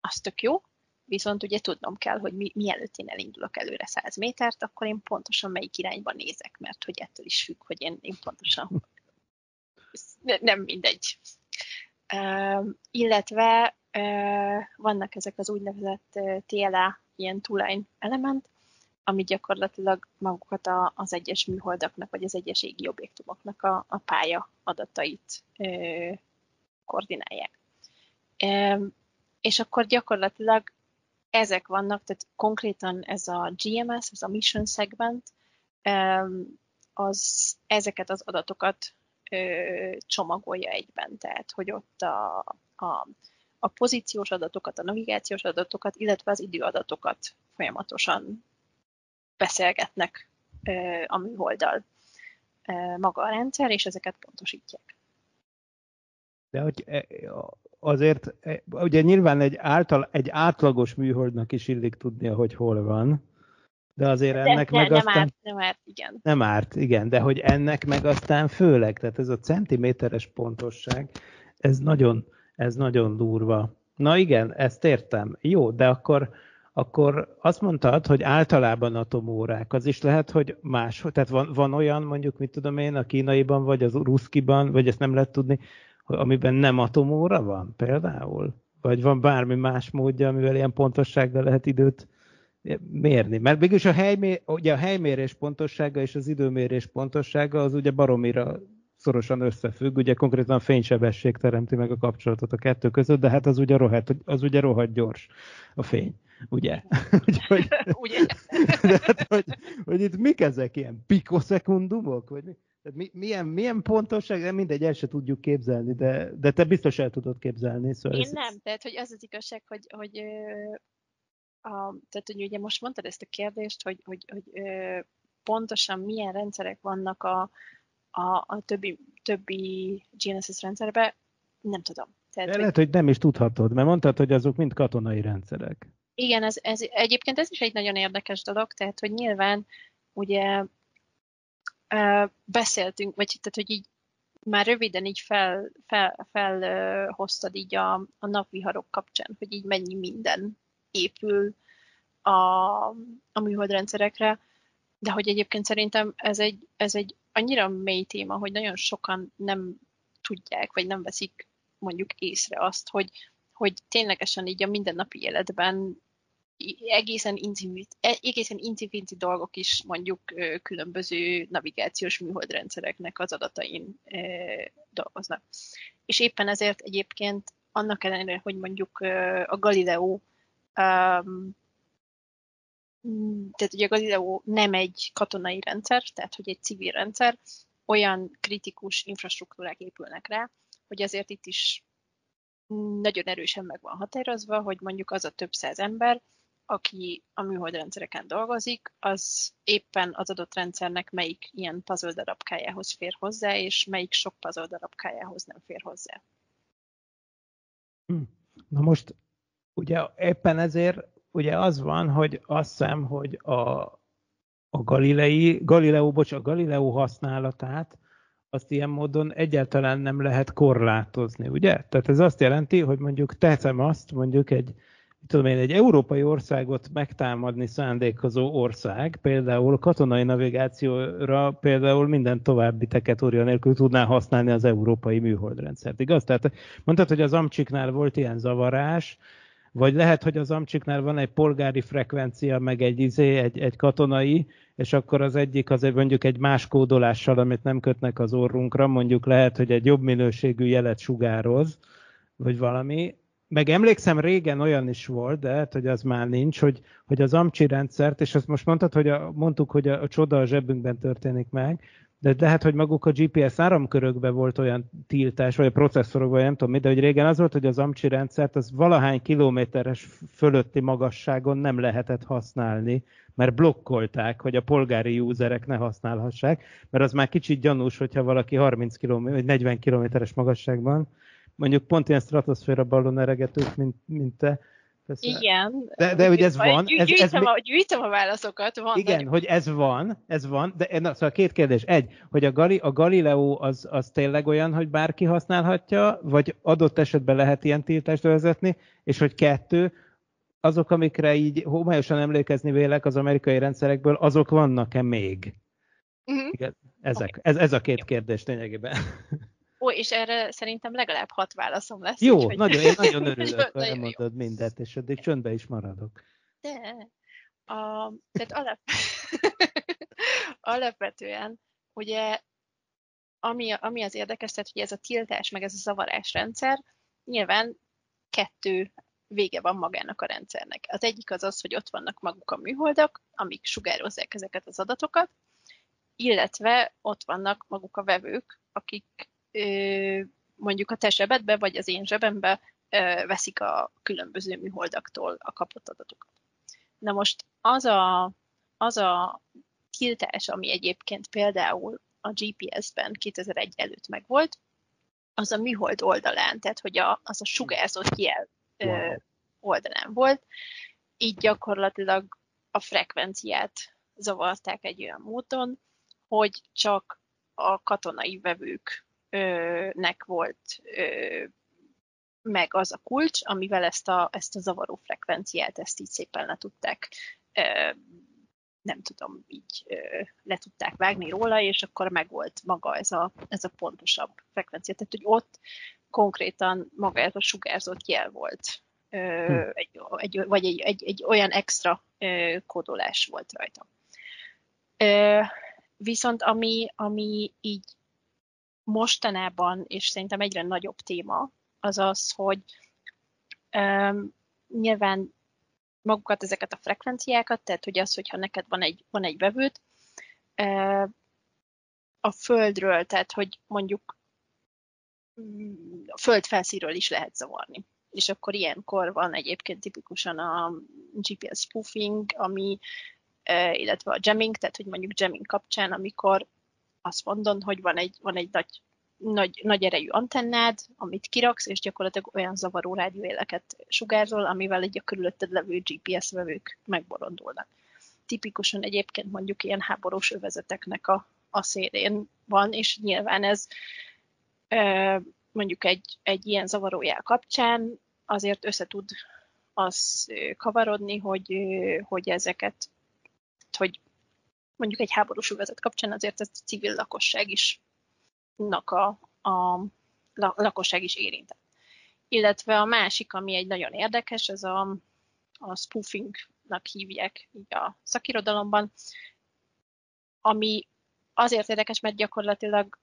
az tök jó, viszont ugye tudnom kell, hogy mi, mielőtt én elindulok előre száz métert, akkor én pontosan melyik irányban nézek, mert hogy ettől is függ, hogy én, én pontosan... Nem mindegy. Uh, illetve uh, vannak ezek az úgynevezett uh, té el á, ilyen two-line element, ami gyakorlatilag magukat a, az egyes műholdaknak, vagy az egyes égi objektumoknak a, a pálya adatait ö, koordinálják. E, és akkor gyakorlatilag ezek vannak, tehát konkrétan ez a gé em es, ez a Mission Segment, ö, az ezeket az adatokat ö, csomagolja egyben, tehát hogy ott a, a a pozíciós adatokat, a navigációs adatokat, illetve az időadatokat folyamatosan beszélgetnek a műholddal maga a rendszer, és ezeket pontosítják. De hogy azért, ugye nyilván egy, által, egy átlagos műholdnak is illik tudnia, hogy hol van, de azért de, ennek de, meg nem aztán... Árt, nem árt, igen. Nem árt, igen, de hogy ennek meg aztán főleg, tehát ez a centiméteres pontosság, ez nagyon... Ez nagyon durva. Na igen, ezt értem. Jó, de akkor, akkor azt mondtad, hogy általában atomórák. Az is lehet, hogy más. Tehát van, van olyan, mondjuk, mit tudom én, a kínaiban, vagy az ruszkiban, vagy ezt nem lehet tudni, amiben nem atomóra van például? Vagy van bármi más módja, amivel ilyen pontossággal lehet időt mérni. Mert mégis a, helymér, ugye a helymérés pontossága és az időmérés pontossága az ugye baromira szorosan összefügg, ugye konkrétan a fénysebesség teremti meg a kapcsolatot a kettő között, de hát az ugye rohadt, az ugye rohadt gyors a fény, ugye? Úgyhogy, ugye? De hát, hogy, hogy itt mik ezek, ilyen pikoszekundumok? Vagy mi? Tehát mi, milyen, milyen pontosság? Mindegy, el se tudjuk képzelni, de, de te biztos el tudod képzelni. Szóval én ez nem, ez... tehát hogy az az igazság, hogy, hogy, a, tehát, hogy ugye most mondtad ezt a kérdést, hogy, hogy, hogy pontosan milyen rendszerek vannak a A, a többi, többi gé en es es rendszerben, nem tudom. Tehát, lehet, hogy... hogy nem is tudhatod, mert mondtad, hogy azok mind katonai rendszerek. Igen, ez, ez, egyébként ez is egy nagyon érdekes dolog, tehát, hogy nyilván ugye e, beszéltünk, vagy tehát, hogy így már röviden így fel, fel, felhoztad így a, a napviharok kapcsán, hogy így mennyi minden épül a, a műholdrendszerekre, de hogy egyébként szerintem ez egy, ez egy annyira mély téma, hogy nagyon sokan nem tudják, vagy nem veszik mondjuk észre azt, hogy, hogy ténylegesen így a mindennapi életben egészen inci-vinci dolgok is mondjuk különböző navigációs műholdrendszereknek az adatain dolgoznak. És éppen ezért egyébként annak ellenére, hogy mondjuk a Galileo Tehát ugye a Galileo nem egy katonai rendszer, tehát hogy egy civil rendszer, olyan kritikus infrastruktúrák épülnek rá, hogy azért itt is nagyon erősen meg van határozva, hogy mondjuk az a több száz ember, aki a műholdrendszereken dolgozik, az éppen az adott rendszernek melyik ilyen puzzle darabkájához fér hozzá, és melyik sok puzzle darabkájához nem fér hozzá. Na most ugye éppen ezért ugye az van, hogy azt hiszem, hogy a, a Galilei, Galileo, bocs, a Galileo használatát azt ilyen módon egyáltalán nem lehet korlátozni, ugye? Tehát ez azt jelenti, hogy mondjuk teszem azt, mondjuk egy, tudom én, egy európai országot megtámadni szándékozó ország, például katonai navigációra például minden további teketória nélkül tudná használni az európai műholdrendszert, igaz? Tehát mondtad, hogy az amcsiknál volt ilyen zavarás, vagy lehet, hogy az amcsiknál van egy polgári frekvencia, meg egy izé, egy, egy katonai, és akkor az egyik azért mondjuk egy más kódolással, amit nem kötnek az orrunkra, mondjuk lehet, hogy egy jobb minőségű jelet sugároz, vagy valami. Meg emlékszem, régen olyan is volt, de hát, hogy az már nincs, hogy, hogy az amcsi rendszert, és azt most mondtad, hogy a, mondtuk, hogy a, a csoda a zsebünkben történik meg, de lehet, hogy maguk a gé pé es áramkörökben volt olyan tiltás, vagy a processzorokban, nem tudom mi, de hogy régen az volt, hogy az amcsi rendszert az valahány kilométeres fölötti magasságon nem lehetett használni, mert blokkolták, hogy a polgári userek ne használhassák, mert az már kicsit gyanús, hogyha valaki harminc kilométer, vagy negyven kilométeres magasságban, mondjuk pont ilyen stratoszféra ballon eregetők, mint, mint te. Persze. Igen. De, de hogy ez van. Ez, gyűjtöm, ez, a, gyűjtöm a válaszokat. Van, igen, nagyon. Hogy ez van, ez van. De na, szóval két kérdés. Egy, hogy a, Gali, a Galileo az, az tényleg olyan, hogy bárki használhatja, vagy adott esetben lehet ilyen tiltást vezetni, és hogy kettő, azok, amikre így homályosan emlékezni vélek az amerikai rendszerekből, azok vannak-e még? Uh-huh. Igen, ezek. Okay. Ez, ez a két kérdés lényegében. Ó, és erre szerintem legalább hat válaszom lesz. Jó, úgyhogy... nagyon, én nagyon örülök, ha elmondod mindet, és addig csöndbe is maradok. De, a, tehát alap... alapvetően, ugye, ami, ami az érdekes, tehát ugye ez a tiltás, meg ez a zavarás rendszer, nyilván kettő vége van magának a rendszernek. Az egyik az az, hogy ott vannak maguk a műholdak, amik sugározzák ezeket az adatokat, illetve ott vannak maguk a vevők, akik mondjuk a te zsebedbe, vagy az én zsebembe veszik a különböző műholdaktól a kapott adatokat. Na most az a, az a tiltás, ami egyébként például a gé pé es-ben kétezer-egy előtt megvolt, az a műhold oldalán, tehát hogy a, az a sugárzott jel wow. oldalán volt, így gyakorlatilag a frekvenciát zavarták egy olyan módon, hogy csak a katonai vevők nek volt ö, meg az a kulcs, amivel ezt a, ezt a zavaró frekvenciát, ezt így szépen le tudták, ö, nem tudom, így ö, le tudták vágni róla, és akkor megvolt maga ez a, ez a pontosabb frekvencia. Tehát, hogy ott konkrétan maga ez a sugárzott jel volt hmm. egy, egy, vagy egy, egy, egy olyan extra kódolás volt rajta. Viszont ami, ami így mostanában, és szerintem egyre nagyobb téma, az az, hogy um, nyilván magukat, ezeket a frekvenciákat, tehát ugye az, hogyha neked van egy, van egy vevőd, uh, a Földről, tehát hogy mondjuk a Föld felszínről is lehet zavarni. És akkor ilyenkor van egyébként tipikusan a gé pé es spoofing, ami, uh, illetve a jamming, tehát hogy mondjuk jamming kapcsán, amikor azt mondod, hogy van egy, van egy nagy, nagy, nagy erejű antennád, amit kiraksz, és gyakorlatilag olyan zavaró rádiójeleket sugárzol, amivel egy a körülötted levő gé pé es vevők megborondulnak. Tipikusan egyébként mondjuk ilyen háborús övezeteknek a, a szélén van, és nyilván ez mondjuk egy, egy ilyen zavarójel kapcsán azért összetud az kavarodni, hogy, hogy ezeket, hogy mondjuk egy háborús övezet kapcsán azért ezt a civil lakosság is, a, a lakosság is érintett. Illetve a másik, ami egy nagyon érdekes, ez a, a spoofingnak hívják így a szakirodalomban, ami azért érdekes, mert gyakorlatilag,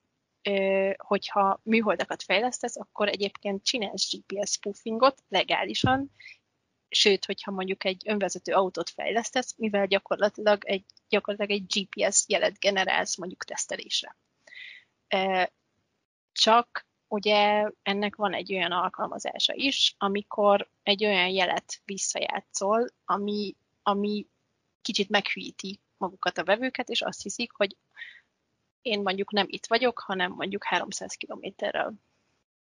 hogyha műholdakat fejlesztesz, akkor egyébként csinálsz gé pé es spoofingot legálisan, sőt, hogyha mondjuk egy önvezető autót fejlesztesz, mivel gyakorlatilag egy, gyakorlatilag egy gé pé es jelet generálsz mondjuk tesztelésre. Csak ugye ennek van egy olyan alkalmazása is, amikor egy olyan jelet visszajátszol, ami, ami kicsit meghűíti magukat a vevőket, és azt hiszik, hogy én mondjuk nem itt vagyok, hanem mondjuk háromszáz kilométerrel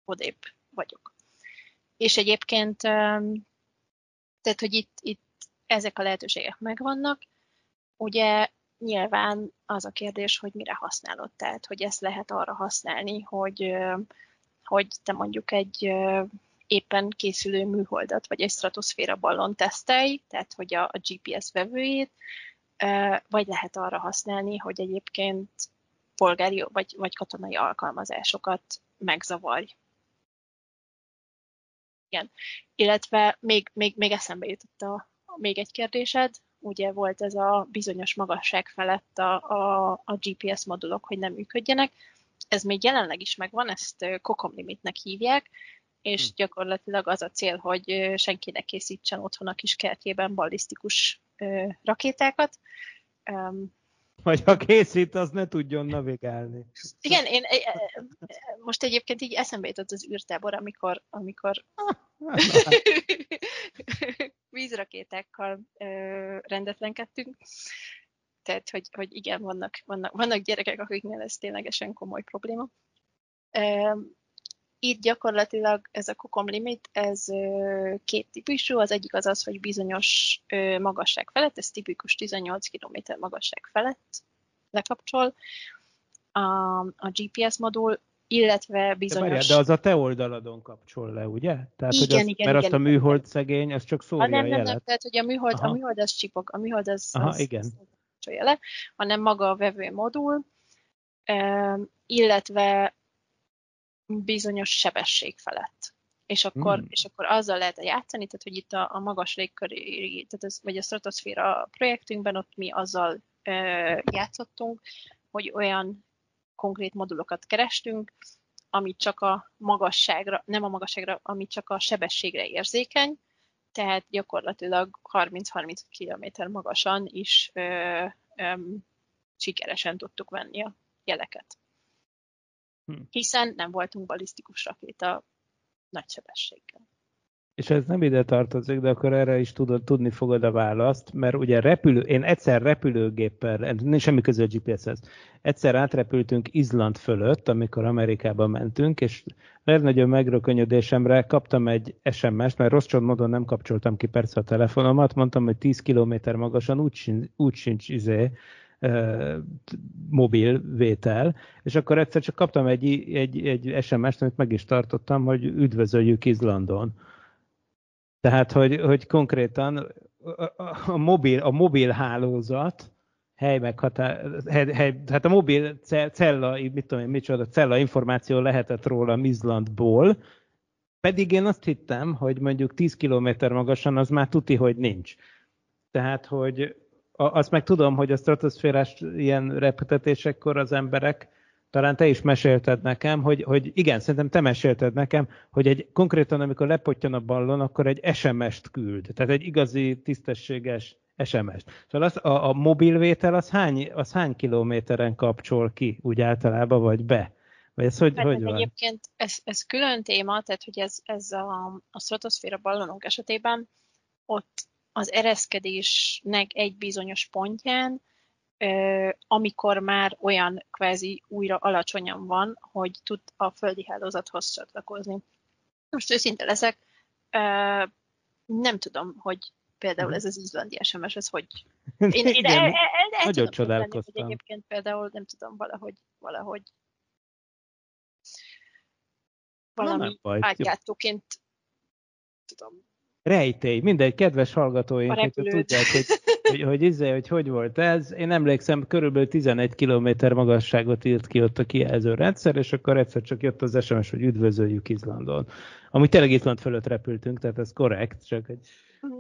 odébb vagyok. És egyébként, tehát, hogy itt, itt ezek a lehetőségek megvannak, ugye nyilván az a kérdés, hogy mire használod. Tehát, hogy ezt lehet arra használni, hogy, hogy te mondjuk egy éppen készülő műholdat, vagy egy stratoszféra ballon tesztelj, tehát, hogy a, a gé pé es vevőjét, vagy lehet arra használni, hogy egyébként polgári vagy, vagy katonai alkalmazásokat megzavarj. Igen. Illetve még, még, még eszembe jutott a, még egy kérdésed, ugye volt ez a bizonyos magasság felett a, a, a gé pé es modulok, hogy nem működjenek. Ez még jelenleg is megvan, ezt cocom limitnek hívják, és hmm. gyakorlatilag az a cél, hogy senki ne készítsen otthon a kis kertjében ballisztikus ö, rakétákat. Um, Vagy ha készít, az ne tudjon navigálni. Igen, én most egyébként így eszembe jutott az űrtábor, amikor, amikor vízrakétákkal rendetlenkedtünk. Tehát, hogy, hogy igen, vannak, vannak, vannak gyerekek, akiknél ez ténylegesen komoly probléma. Itt gyakorlatilag ez a cocom limit, ez két típusú, az egyik az az, hogy bizonyos magasság felett, ez tipikus tizennyolc kilométer magasság felett lekapcsol a, a gé pé es modul, illetve bizonyos... De, várjál, de az a te oldaladon kapcsol le, ugye? Tehát, igen, hogy az, igen, mert igen, azt igen, a műhold szegény, ez csak szórja a jelet. Nem, nem, nem, tehát hogy a műhold, a műhold az csipog, a műhold az, Aha, az, igen. az kapcsolja le, hanem maga a vevő modul, illetve bizonyos sebesség felett. És akkor, mm. és akkor azzal lehet játszani, tehát hogy itt a, a magas légköri, tehát az, vagy a stratoszféra projektünkben ott mi azzal ö, játszottunk, hogy olyan konkrét modulokat kerestünk, ami csak a magasságra, nem a magasságra, ami csak a sebességre érzékeny, tehát gyakorlatilag harminc-harmincöt kilométer magasan is ö, ö, sikeresen tudtuk venni a jeleket. Hiszen nem voltunk ballisztikus rakéta nagy sebességgel. És ez nem ide tartozik, de akkor erre is tudod, tudni fogod a választ, mert ugye repülő, én egyszer repülőgéppel, nincs semmi köze a gé pé eshez, egyszer átrepültünk Izland fölött, amikor Amerikába mentünk, és legnagyobb megrökönyödésemre kaptam egy es em est, mert rossz csont módon nem kapcsoltam ki persze a telefonomat, mondtam, hogy tíz kilométer magasan úgy sincs, úgy sincs izé, mobil vétel, és akkor egyszer csak kaptam egy, egy, egy es em est, amit meg is tartottam, hogy üdvözöljük Izlandon. Tehát, hogy, hogy konkrétan a mobil, a mobil hálózat, hely meghatár, hely, hely, hát a mobil cella, mit tudom én, micsoda, cella információ lehetett rólam Izlandból, Pedig én azt hittem, hogy mondjuk tíz kilométer magasan az már tuti, hogy nincs. Tehát, hogy azt meg tudom, hogy a stratoszférás ilyen reptetésekkor az emberek, talán te is mesélted nekem, hogy, hogy igen, szerintem te mesélted nekem, hogy egy konkrétan, amikor lepottyan a ballon, akkor egy es em est küld. Tehát egy igazi, tisztességes es em est. Szóval az, a, a mobilvétel az hány, az hány kilométeren kapcsol ki úgy általában, vagy be? Vagy ez hogy, hogy van? Egyébként ez, ez külön téma, tehát hogy ez, ez a, a stratoszféra ballonok esetében ott az ereszkedésnek egy bizonyos pontján, amikor már olyan kvázi újra alacsonyan van, hogy tud a földi hálózathoz csatlakozni. Most őszinte leszek, nem tudom, hogy például ez az izlandi es em es, ez hogy... Én, én el, el, el, el nagyon csodálkoztam. Lenni, egyébként például nem tudom, valahogy, valahogy valami átjáttóként tudom. Rejtély, mindegy, kedves hallgatóink, hogy tudják, hogy hogy, hogy, izé, hogy hogy volt ez. Én emlékszem, körülbelül tizenegy kilométer magasságot írt ki ott a kijelző rendszer, és akkor egyszer csak jött az es em es, hogy üdvözöljük Izlandon. Amúgy tényleg Izland fölött repültünk, tehát ez korrekt, csak egy...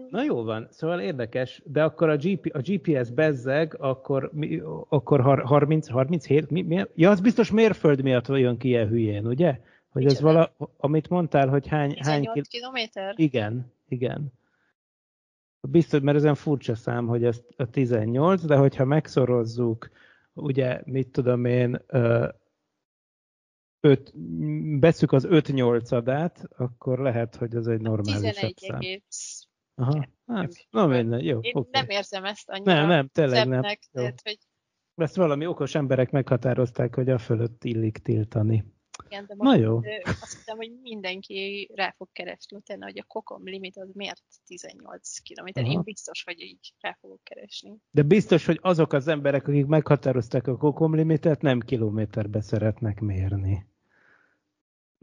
Na jó van, szóval érdekes, de akkor a, gé pé, a gé pé es bezzeg, akkor, mi, akkor harminc, harminchét, mi, mi? Ja, az biztos mérföld miatt jön ki ilyen hülyén, ugye? Hogy ez vala, amit mondtál, hogy hány... tizennyolc kilométer? Igen. Igen. Biztos, mert ezen furcsa szám, hogy ez a tizennyolc, de hogyha megszorozzuk, ugye, mit tudom én, öt, veszük az öt nyolcadát, akkor lehet, hogy ez egy normálisabb szám. tizenegy egész. Aha, hát, na minden, jó. Én okay. Nem érzem ezt annyira. Nem, nem, tényleg nem. Tehát, hogy... Ezt valami okos emberek meghatározták, hogy a fölött illik tiltani. Igen, de most jó. Azt hiszem, hogy mindenki rá fog keresni utána, hogy a COCOM Limit az miért tizennyolc kilométer. Aha. Én biztos, hogy így rá fogok keresni. De biztos, hogy azok az emberek, akik meghatározták a COCOM Limitet, nem kilométerbe szeretnek mérni.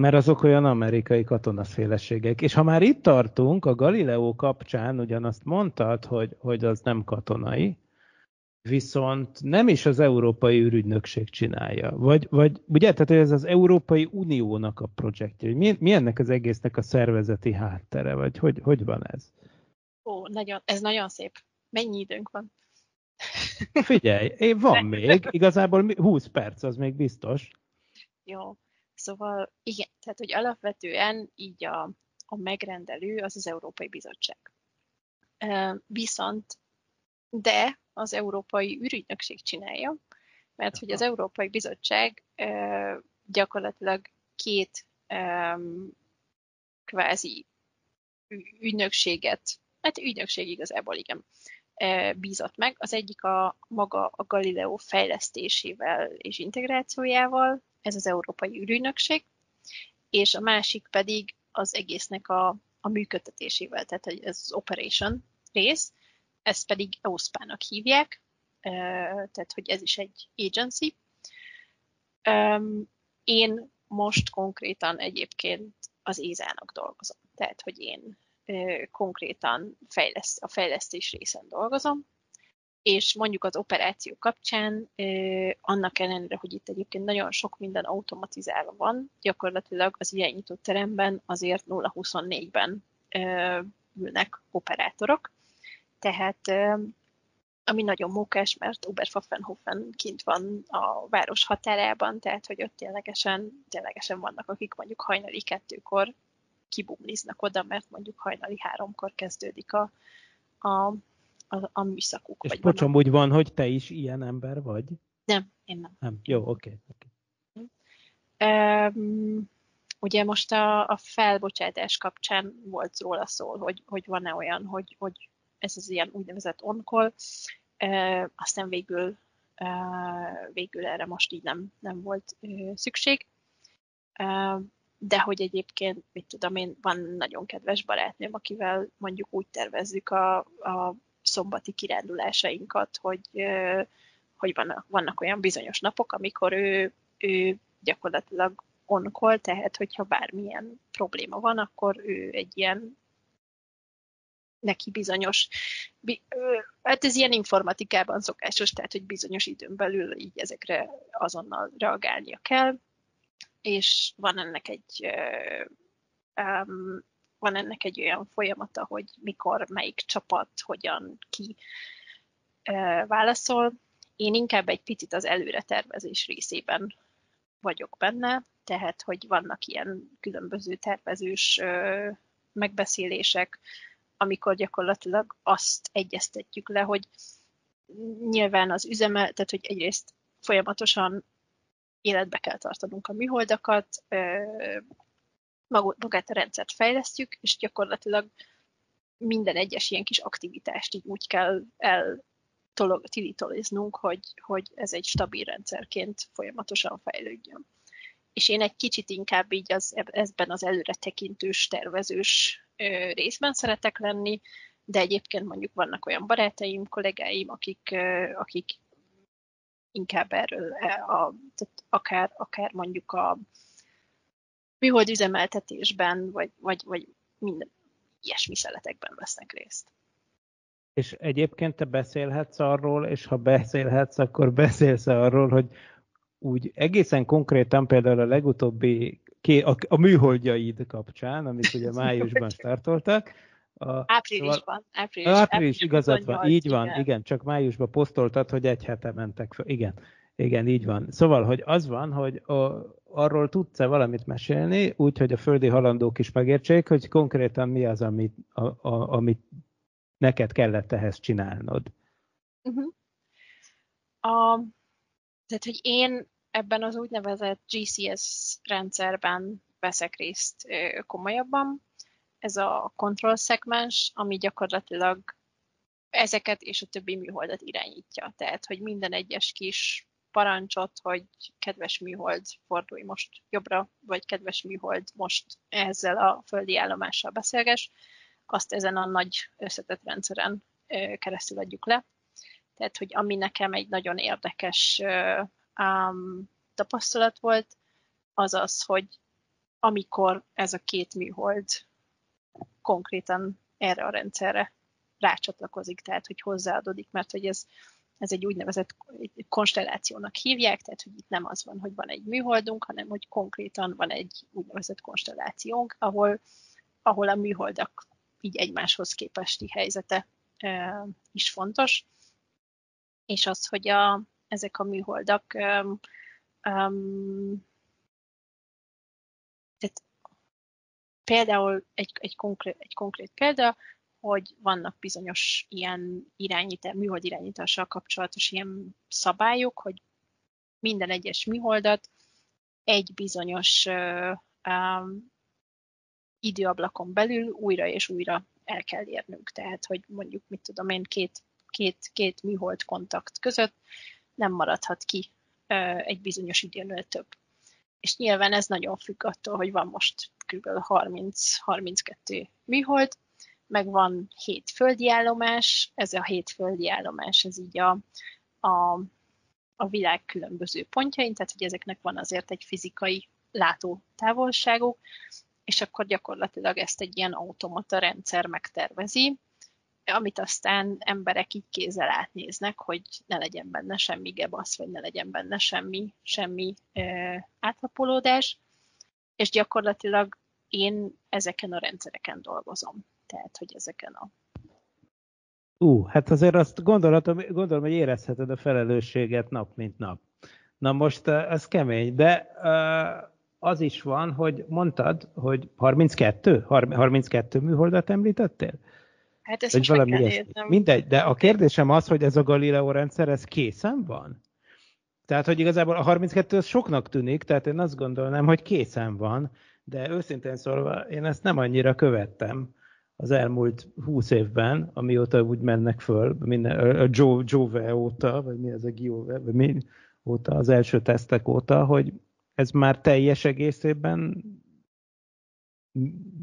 Mert azok olyan amerikai katonaszféleségek. És ha már itt tartunk, a Galileo kapcsán ugyanazt mondtad, hogy, hogy az nem katonai, viszont nem is az Európai űrügynökség csinálja. Vagy, vagy ugye, tehát ez az Európai Uniónak a projektje. Mi, mi ennek az egésznek a szervezeti háttere? Vagy hogy, hogy van ez? Ó, nagyon, ez nagyon szép. Mennyi időnk van? Figyelj, van még. Igazából húsz perc, az még biztos. Jó, szóval igen, tehát hogy alapvetően így a, a megrendelő az az Európai Bizottság. Viszont, de az Európai űrügynökség csinálja, mert hogy az Európai Bizottság ö, gyakorlatilag két ö, kvázi ügynökséget, hát ügynökség igazából igen, ö, bízott meg. Az egyik a maga a Galileo fejlesztésével és integrációjával, ez az Európai űrügynökség, és a másik pedig az egésznek a, a működtetésével, tehát ez az operation rész, ezt pedig e u es pé-nak hívják, tehát hogy ez is egy agency. Én most konkrétan egyébként az é es á-nak dolgozom, tehát hogy én konkrétan fejleszt, a fejlesztés részen dolgozom, és mondjuk az operáció kapcsán, annak ellenére, hogy itt egyébként nagyon sok minden automatizálva van, gyakorlatilag az irányító teremben azért nulla huszonnégyben ülnek operátorok, tehát ami nagyon mókás, mert Oberpfaffenhofen kint van a város határában, tehát hogy ott ténylegesen, ténylegesen vannak, akik mondjuk hajnali kettőkor kibumliznak oda, mert mondjuk hajnali háromkor kezdődik a, a, a, a műszakuk. És pocsom, úgy van, hogy te is ilyen ember vagy? Nem, én nem. nem. Jó, oké. Okay, okay. Um, Ugye most a, a felbocsátás kapcsán volt róla szó, hogy, hogy van-e olyan, hogy, hogy ez az ilyen úgynevezett on-call, uh, aztán végül, uh, végül erre most így nem, nem volt uh, szükség. Uh, de hogy egyébként, mit tudom én, van nagyon kedves barátnőm, akivel mondjuk úgy tervezzük a, a szombati kirándulásainkat, hogy, uh, hogy vannak, vannak olyan bizonyos napok, amikor ő, ő gyakorlatilag on-call, tehát hogyha bármilyen probléma van, akkor ő egy ilyen neki bizonyos, hát ez ilyen informatikában szokásos, tehát hogy bizonyos időn belül így ezekre azonnal reagálnia kell, és van ennek egy um, van ennek egy olyan folyamata, hogy mikor, melyik csapat, hogyan, ki uh, válaszol. Én inkább egy picit az előre tervezés részében vagyok benne, tehát, hogy vannak ilyen különböző tervezős uh, megbeszélések, amikor gyakorlatilag azt egyeztetjük le, hogy nyilván az üzemel, tehát hogy egyrészt folyamatosan életbe kell tartanunk a műholdakat, magát a rendszert fejlesztjük, és gyakorlatilag minden egyes ilyen kis aktivitást így úgy kell eltilitoliznunk, hogy, hogy ez egy stabil rendszerként folyamatosan fejlődjön. És én egy kicsit inkább így az, ezben az előretekintős, tervezős részben szeretek lenni, de egyébként mondjuk vannak olyan barátaim, kollégáim, akik, akik inkább erről, a, tehát akár, akár mondjuk a műhold üzemeltetésben, vagy, vagy, vagy minden ilyesmi szeletekben vesznek részt. És egyébként te beszélhetsz arról, és ha beszélhetsz, akkor beszélsz arról, hogy úgy egészen konkrétan például a legutóbbi, a, a műholdjaid kapcsán, amit ugye májusban startoltak. A, áprilisban. Április, április, április igazad van, így van, igen. igen, csak májusban posztoltad, hogy egy hete mentek fel. Igen, igen, így van. Szóval, hogy az van, hogy a, arról tudsz-e valamit mesélni, úgyhogy a földi halandók is megértsék, hogy konkrétan mi az, amit, a, a, amit neked kellett ehhez csinálnod. Uh-huh. A, tehát, hogy én ebben az úgynevezett gé cé es rendszerben veszek részt komolyabban. Ez a control szegmens, ami gyakorlatilag ezeket és a többi műholdat irányítja. Tehát, hogy minden egyes kis parancsot, hogy kedves műhold, fordulj most jobbra, vagy kedves műhold, most ezzel a földi állomással beszélges, azt ezen a nagy összetett rendszeren keresztül adjuk le. Tehát, hogy ami nekem egy nagyon érdekes um, tapasztalat volt, az az, hogy amikor ez a két műhold konkrétan erre a rendszerre rácsatlakozik, tehát hogy hozzáadódik, mert hogy ez, ez egy úgynevezett konstellációnak hívják, tehát hogy itt nem az van, hogy van egy műholdunk, hanem hogy konkrétan van egy úgynevezett konstellációnk, ahol, ahol a műholdak így egymáshoz képesti helyzete e, is fontos, és az, hogy a, ezek a műholdak e, e, például egy, egy, konkrét, egy konkrét példa, hogy vannak bizonyos ilyen irányítás, műhold irányítással kapcsolatos ilyen szabályok, hogy minden egyes műholdat egy bizonyos ö, ö, időablakon belül újra és újra el kell érnünk. Tehát, hogy mondjuk, mit tudom én, két, két, két műhold kontakt között nem maradhat ki ö, egy bizonyos időnél több. És nyilván ez nagyon függ attól, hogy van most kb. harminc-harminckettő műhold, meg van hét földi állomás, ez a hét földi állomás, ez így a, a, a világ különböző pontjain, tehát hogy ezeknek van azért egy fizikai látótávolságuk, és akkor gyakorlatilag ezt egy ilyen automata rendszer megtervezi, amit aztán emberek így kézzel átnéznek, hogy ne legyen benne semmi gebasz, vagy ne legyen benne semmi, semmi ö, átlapolódás, és gyakorlatilag én ezeken a rendszereken dolgozom. Tehát, hogy ezeken a... Ú, uh, hát azért azt gondolom, gondolom, hogy érezheted a felelősséget nap, mint nap. Na most ez kemény, de az is van, hogy mondtad, hogy harminckettő műholdat említettél? Hát ezt is meg kell néznem. Mindegy, de a kérdésem az, hogy ez a Galileo rendszer, ez készen van? Tehát, hogy igazából a harminckettő az soknak tűnik, tehát én azt gondolnám, hogy készen van, de őszintén szólva én ezt nem annyira követtem az elmúlt húsz évben, amióta úgy mennek föl, minden, a Giove óta, vagy mi az a Giove, vagy mi óta, az első tesztek óta, hogy ez már teljes egészében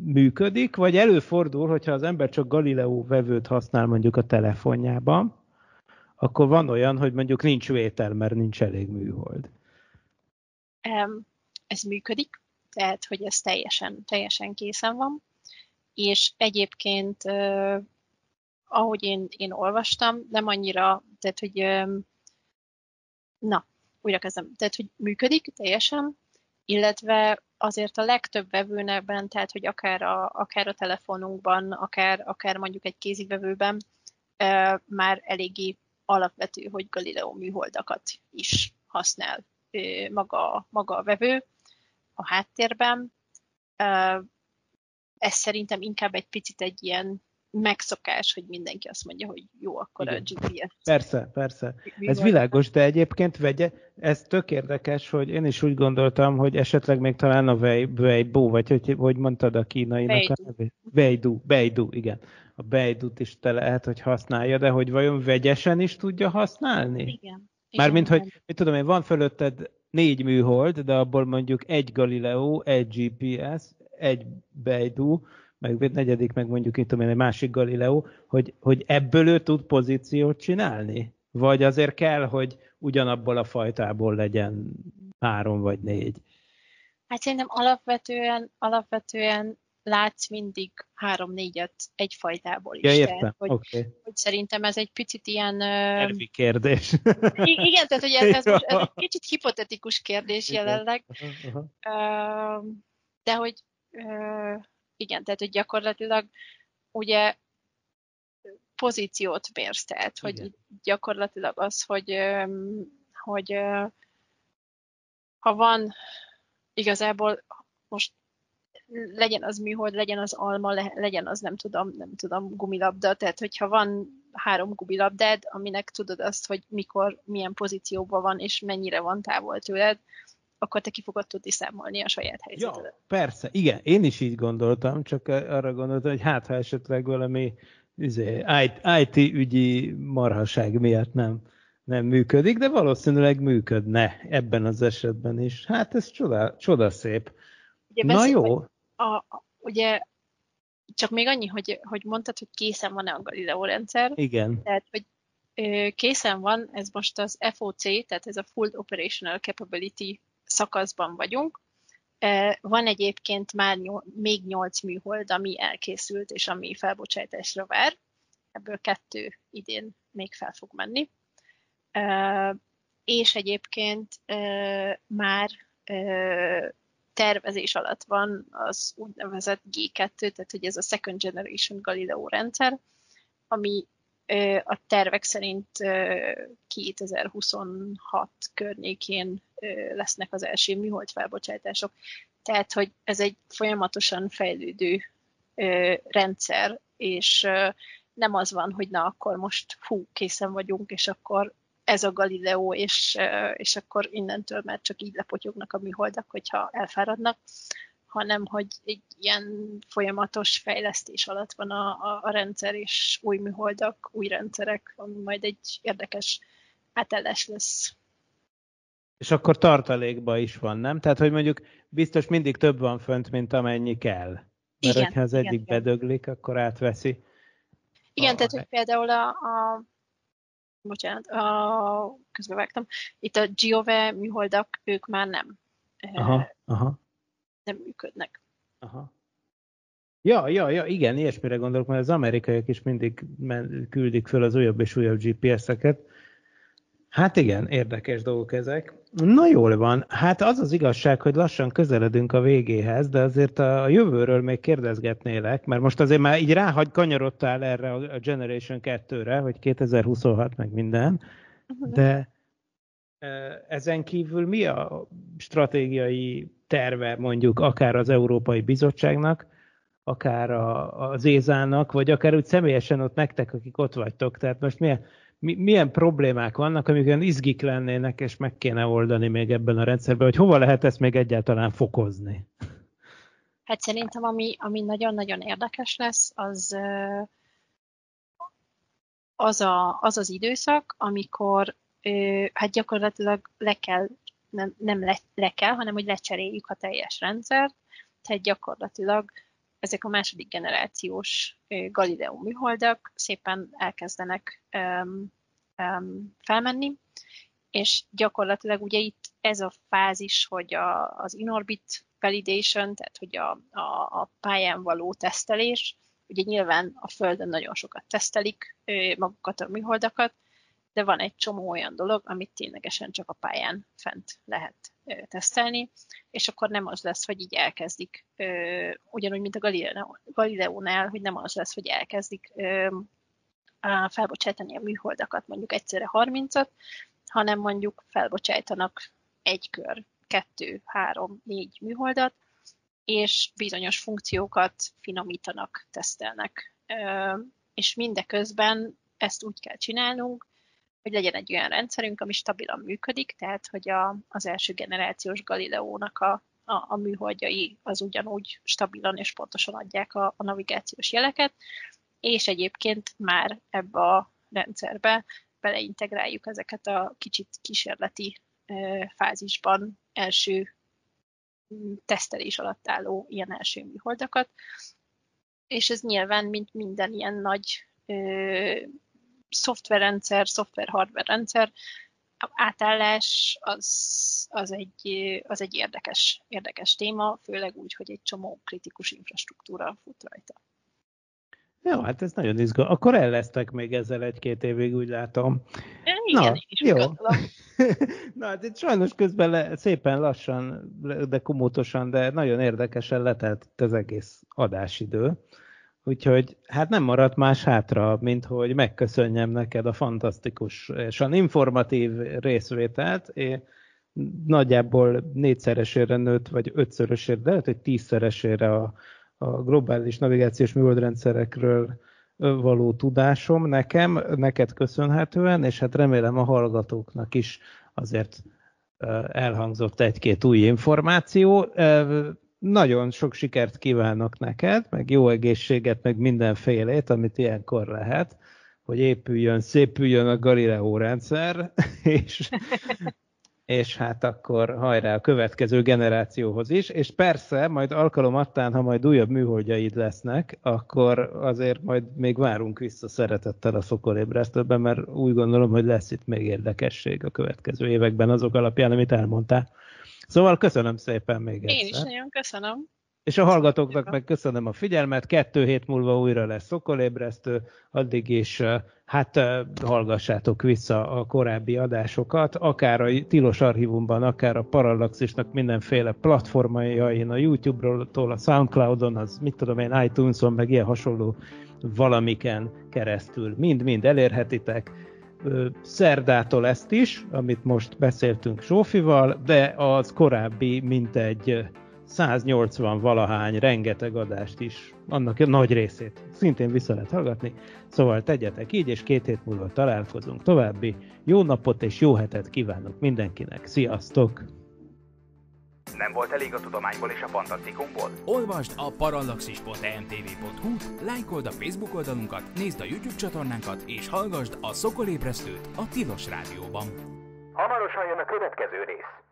működik, vagy előfordul, hogyha az ember csak Galileo vevőt használ mondjuk a telefonjában, akkor van olyan, hogy mondjuk nincs vétel, mert nincs elég műhold. Ez működik, tehát hogy ez teljesen, teljesen készen van, és egyébként, ahogy én, én olvastam, nem annyira, tehát hogy, na, újra kezdem, tehát hogy működik teljesen, illetve azért a legtöbb vevőnekben, tehát hogy akár a, akár a telefonunkban, akár, akár mondjuk egy kézivevőben e, már eléggé alapvető, hogy Galileo műholdakat is használ e, maga, maga a vevő a háttérben. E, ez szerintem inkább egy picit egy ilyen megszokás, hogy mindenki azt mondja, hogy jó, akkor igen, a gé pé es. Persze, persze. Mi ez van? Világos, de egyébként vegye, ez tök érdekes, hogy én is úgy gondoltam, hogy esetleg még talán a Weibo, vagy hogy, hogy mondtad a kínainak a nevét? Beidou, Beidou, igen. A Beidout is te lehet, hogy használja, de hogy vajon vegyesen is tudja használni? Igen. Mármint, igen, hogy mit tudom én, van fölötted négy műhold, de abból mondjuk egy Galileo, egy gé pé es, egy Beidou, meg negyedik, meg mondjuk itt tudom én, egy másik Galileo, hogy, hogy ebből ő tud pozíciót csinálni? Vagy azért kell, hogy ugyanabból a fajtából legyen három vagy négy? Hát szerintem alapvetően, alapvetően látsz mindig három-négyet egy fajtából is. Ja, értem, hogy, okay. Hogy szerintem ez egy picit ilyen... Elvi kérdés. Igen, tehát hogy ez, ez, most, ez egy kicsit hipotetikus kérdés jelenleg. Uh-huh. De hogy... Igen, tehát hogy gyakorlatilag ugye pozíciót mérsz, tehát hogy igen, gyakorlatilag az, hogy, hogy ha van igazából most legyen az műhold, legyen az alma, legyen az nem tudom, nem tudom, gumilabda, tehát hogyha van három gumilabdád, aminek tudod azt, hogy mikor, milyen pozícióban van és mennyire van távol tőled, akkor te ki fogod tudni számolni a saját helyzetedet. Ja, persze, igen, én is így gondoltam, csak arra gondoltam, hogy hát, ha esetleg valami izé, í té-ügyi marhaság miatt nem, nem működik, de valószínűleg működne ebben az esetben is. Hát ez csoda, csodaszép. Ugye, na beszél, jó. A, a, ugye, csak még annyi, hogy, hogy mondtad, hogy készen van-e a Galileo rendszer. Igen. Tehát, hogy készen van, ez most az ef o cé, tehát ez a Full Operational Capability szakaszban vagyunk. Van egyébként már nyol, még nyolc műhold, ami elkészült, és ami felbocsátásra vár. Ebből kettő idén még fel fog menni. És egyébként már tervezés alatt van az úgynevezett gé kettő, tehát hogy ez a Second Generation Galileo rendszer, ami a tervek szerint kétezer-huszonhat környékén lesznek az első műhold felbocsátások. Tehát, hogy ez egy folyamatosan fejlődő rendszer, és nem az van, hogy na, akkor most hú, készen vagyunk, és akkor ez a Galileo, és, és akkor innentől már csak így lepotyognak a műholdak, hogyha elfáradnak, hanem hogy egy ilyen folyamatos fejlesztés alatt van a, a, a rendszer, és új műholdak, új rendszerek, ami majd egy érdekes átállás lesz. És akkor tartalékban is van, nem? Tehát, hogy mondjuk biztos mindig több van fönt, mint amennyi kell. Mert igen, ha az igen, egyik igen. bedöglik, akkor átveszi. Igen, a... tehát, hogy például a... a... Bocsánat, a... közbevágtam. Itt a Giove műholdak, ők már nem. Aha, aha. nem működnek. Aha. Ja, ja, ja, igen, ilyesmire gondolok, mert az amerikaiak is mindig küldik föl az újabb és újabb gé pé es-eket. Hát igen, érdekes dolgok ezek. Na jól van, hát az az igazság, hogy lassan közeledünk a végéhez, de azért a jövőről még kérdezgetnélek, mert most azért már így ráhagy kanyarodtál erre a Generation kettőre, hogy kétezer-huszonhat meg minden, de ezen kívül mi a stratégiai terve mondjuk akár az Európai Bizottságnak, akár a, az é es á-nak, vagy akár úgy személyesen ott nektek, akik ott vagytok. Tehát most milyen, mi, milyen problémák vannak, amik olyan izgik lennének, és meg kéne oldani még ebben a rendszerben, hogy hova lehet ezt még egyáltalán fokozni? Hát szerintem, ami, ami nagyon-nagyon érdekes lesz, az az, a, az az időszak, amikor hát gyakorlatilag le kell, nem, nem le, le kell, hanem hogy lecseréljük a teljes rendszert, tehát gyakorlatilag ezek a második generációs Galileo műholdak szépen elkezdenek um, um, felmenni, és gyakorlatilag ugye itt ez a fázis, hogy a, az in-orbit validation, tehát hogy a, a, a pályán való tesztelés, ugye nyilván a Földön nagyon sokat tesztelik magukat a műholdakat, de van egy csomó olyan dolog, amit ténylegesen csak a pályán fent lehet tesztelni, és akkor nem az lesz, hogy így elkezdik, ugyanúgy, mint a Galileónál, hogy nem az lesz, hogy elkezdik felbocsátani a műholdakat, mondjuk egyszerre harmincat, hanem mondjuk felbocsájtanak egy kör, kettő, három, négy műholdat, és bizonyos funkciókat finomítanak, tesztelnek. És mindeközben ezt úgy kell csinálnunk, hogy legyen egy olyan rendszerünk, ami stabilan működik, tehát hogy a, az első generációs Galileónak a, a, a műholdjai az ugyanúgy stabilan és pontosan adják a, a navigációs jeleket, és egyébként már ebbe a rendszerbe beleintegráljuk ezeket a kicsit kísérleti e, fázisban első tesztelés alatt álló ilyen első műholdakat, és ez nyilván, mint minden ilyen nagy e, szoftverrendszer, szoftver-hardverrendszer, átállás az, az, egy, az egy érdekes, érdekes téma, főleg úgy, hogy egy csomó kritikus infrastruktúra fut rajta. Jó, hát ez nagyon izgó. Akkor ellesztek még ezzel egy-két évig, úgy látom. Igen, na, én is jó. Na, hát itt sajnos közben le, szépen lassan, de komótosan, de nagyon érdekesen letelt az egész adásidő. Úgyhogy hát nem maradt más hátra, mint hogy megköszönjem neked a fantasztikusan informatív részvételt. Én nagyjából négyszeresére nőtt, vagy ötszörösére, de lehet, hogy tízszeresére a, a globális navigációs műholdrendszerekről való tudásom nekem, neked köszönhetően, és hát remélem a hallgatóknak is azért elhangzott egy-két új információ. Nagyon sok sikert kívánok neked, meg jó egészséget, meg mindenfélét, amit ilyenkor lehet, hogy épüljön, szépüljön a Galileo rendszer, és, és hát akkor hajrá a következő generációhoz is, és persze majd alkalomattán, ha majd újabb műholdjaid lesznek, akkor azért majd még várunk vissza szeretettel a Szokolébresztőben, mert úgy gondolom, hogy lesz itt még érdekesség a következő években azok alapján, amit elmondtál. Szóval köszönöm szépen még egyszer. Én is nagyon köszönöm. És a hallgatóknak meg köszönöm a figyelmet. Kettő hét múlva újra lesz Szokolébresztő, addig is hát hallgassátok vissza a korábbi adásokat, akár a Tilos Archívumban, akár a Parallaxisnak mindenféle platformjain, a YouTube-ról, a Soundcloud-on, az mit tudom én, iTunes-on, meg ilyen hasonló valamiken keresztül. Mind-mind elérhetitek. Szerdától ezt is, amit most beszéltünk Zsófival, de az korábbi mintegy száznyolcvan valahány rengeteg adást is, annak a nagy részét szintén vissza lehet hallgatni. Szóval tegyetek így, és két hét múlva találkozunk további. Jó napot és jó hetet kívánok mindenkinek. Sziasztok! Nem volt elég a tudományból és a fantasztikumból? Olvasd a parallaxis pont em té vé pont hú, lájkold a Facebook oldalunkat, nézd a YouTube csatornánkat, és hallgasd a Szokolébresztőt a Tilos Rádióban. Hamarosan jön a következő rész.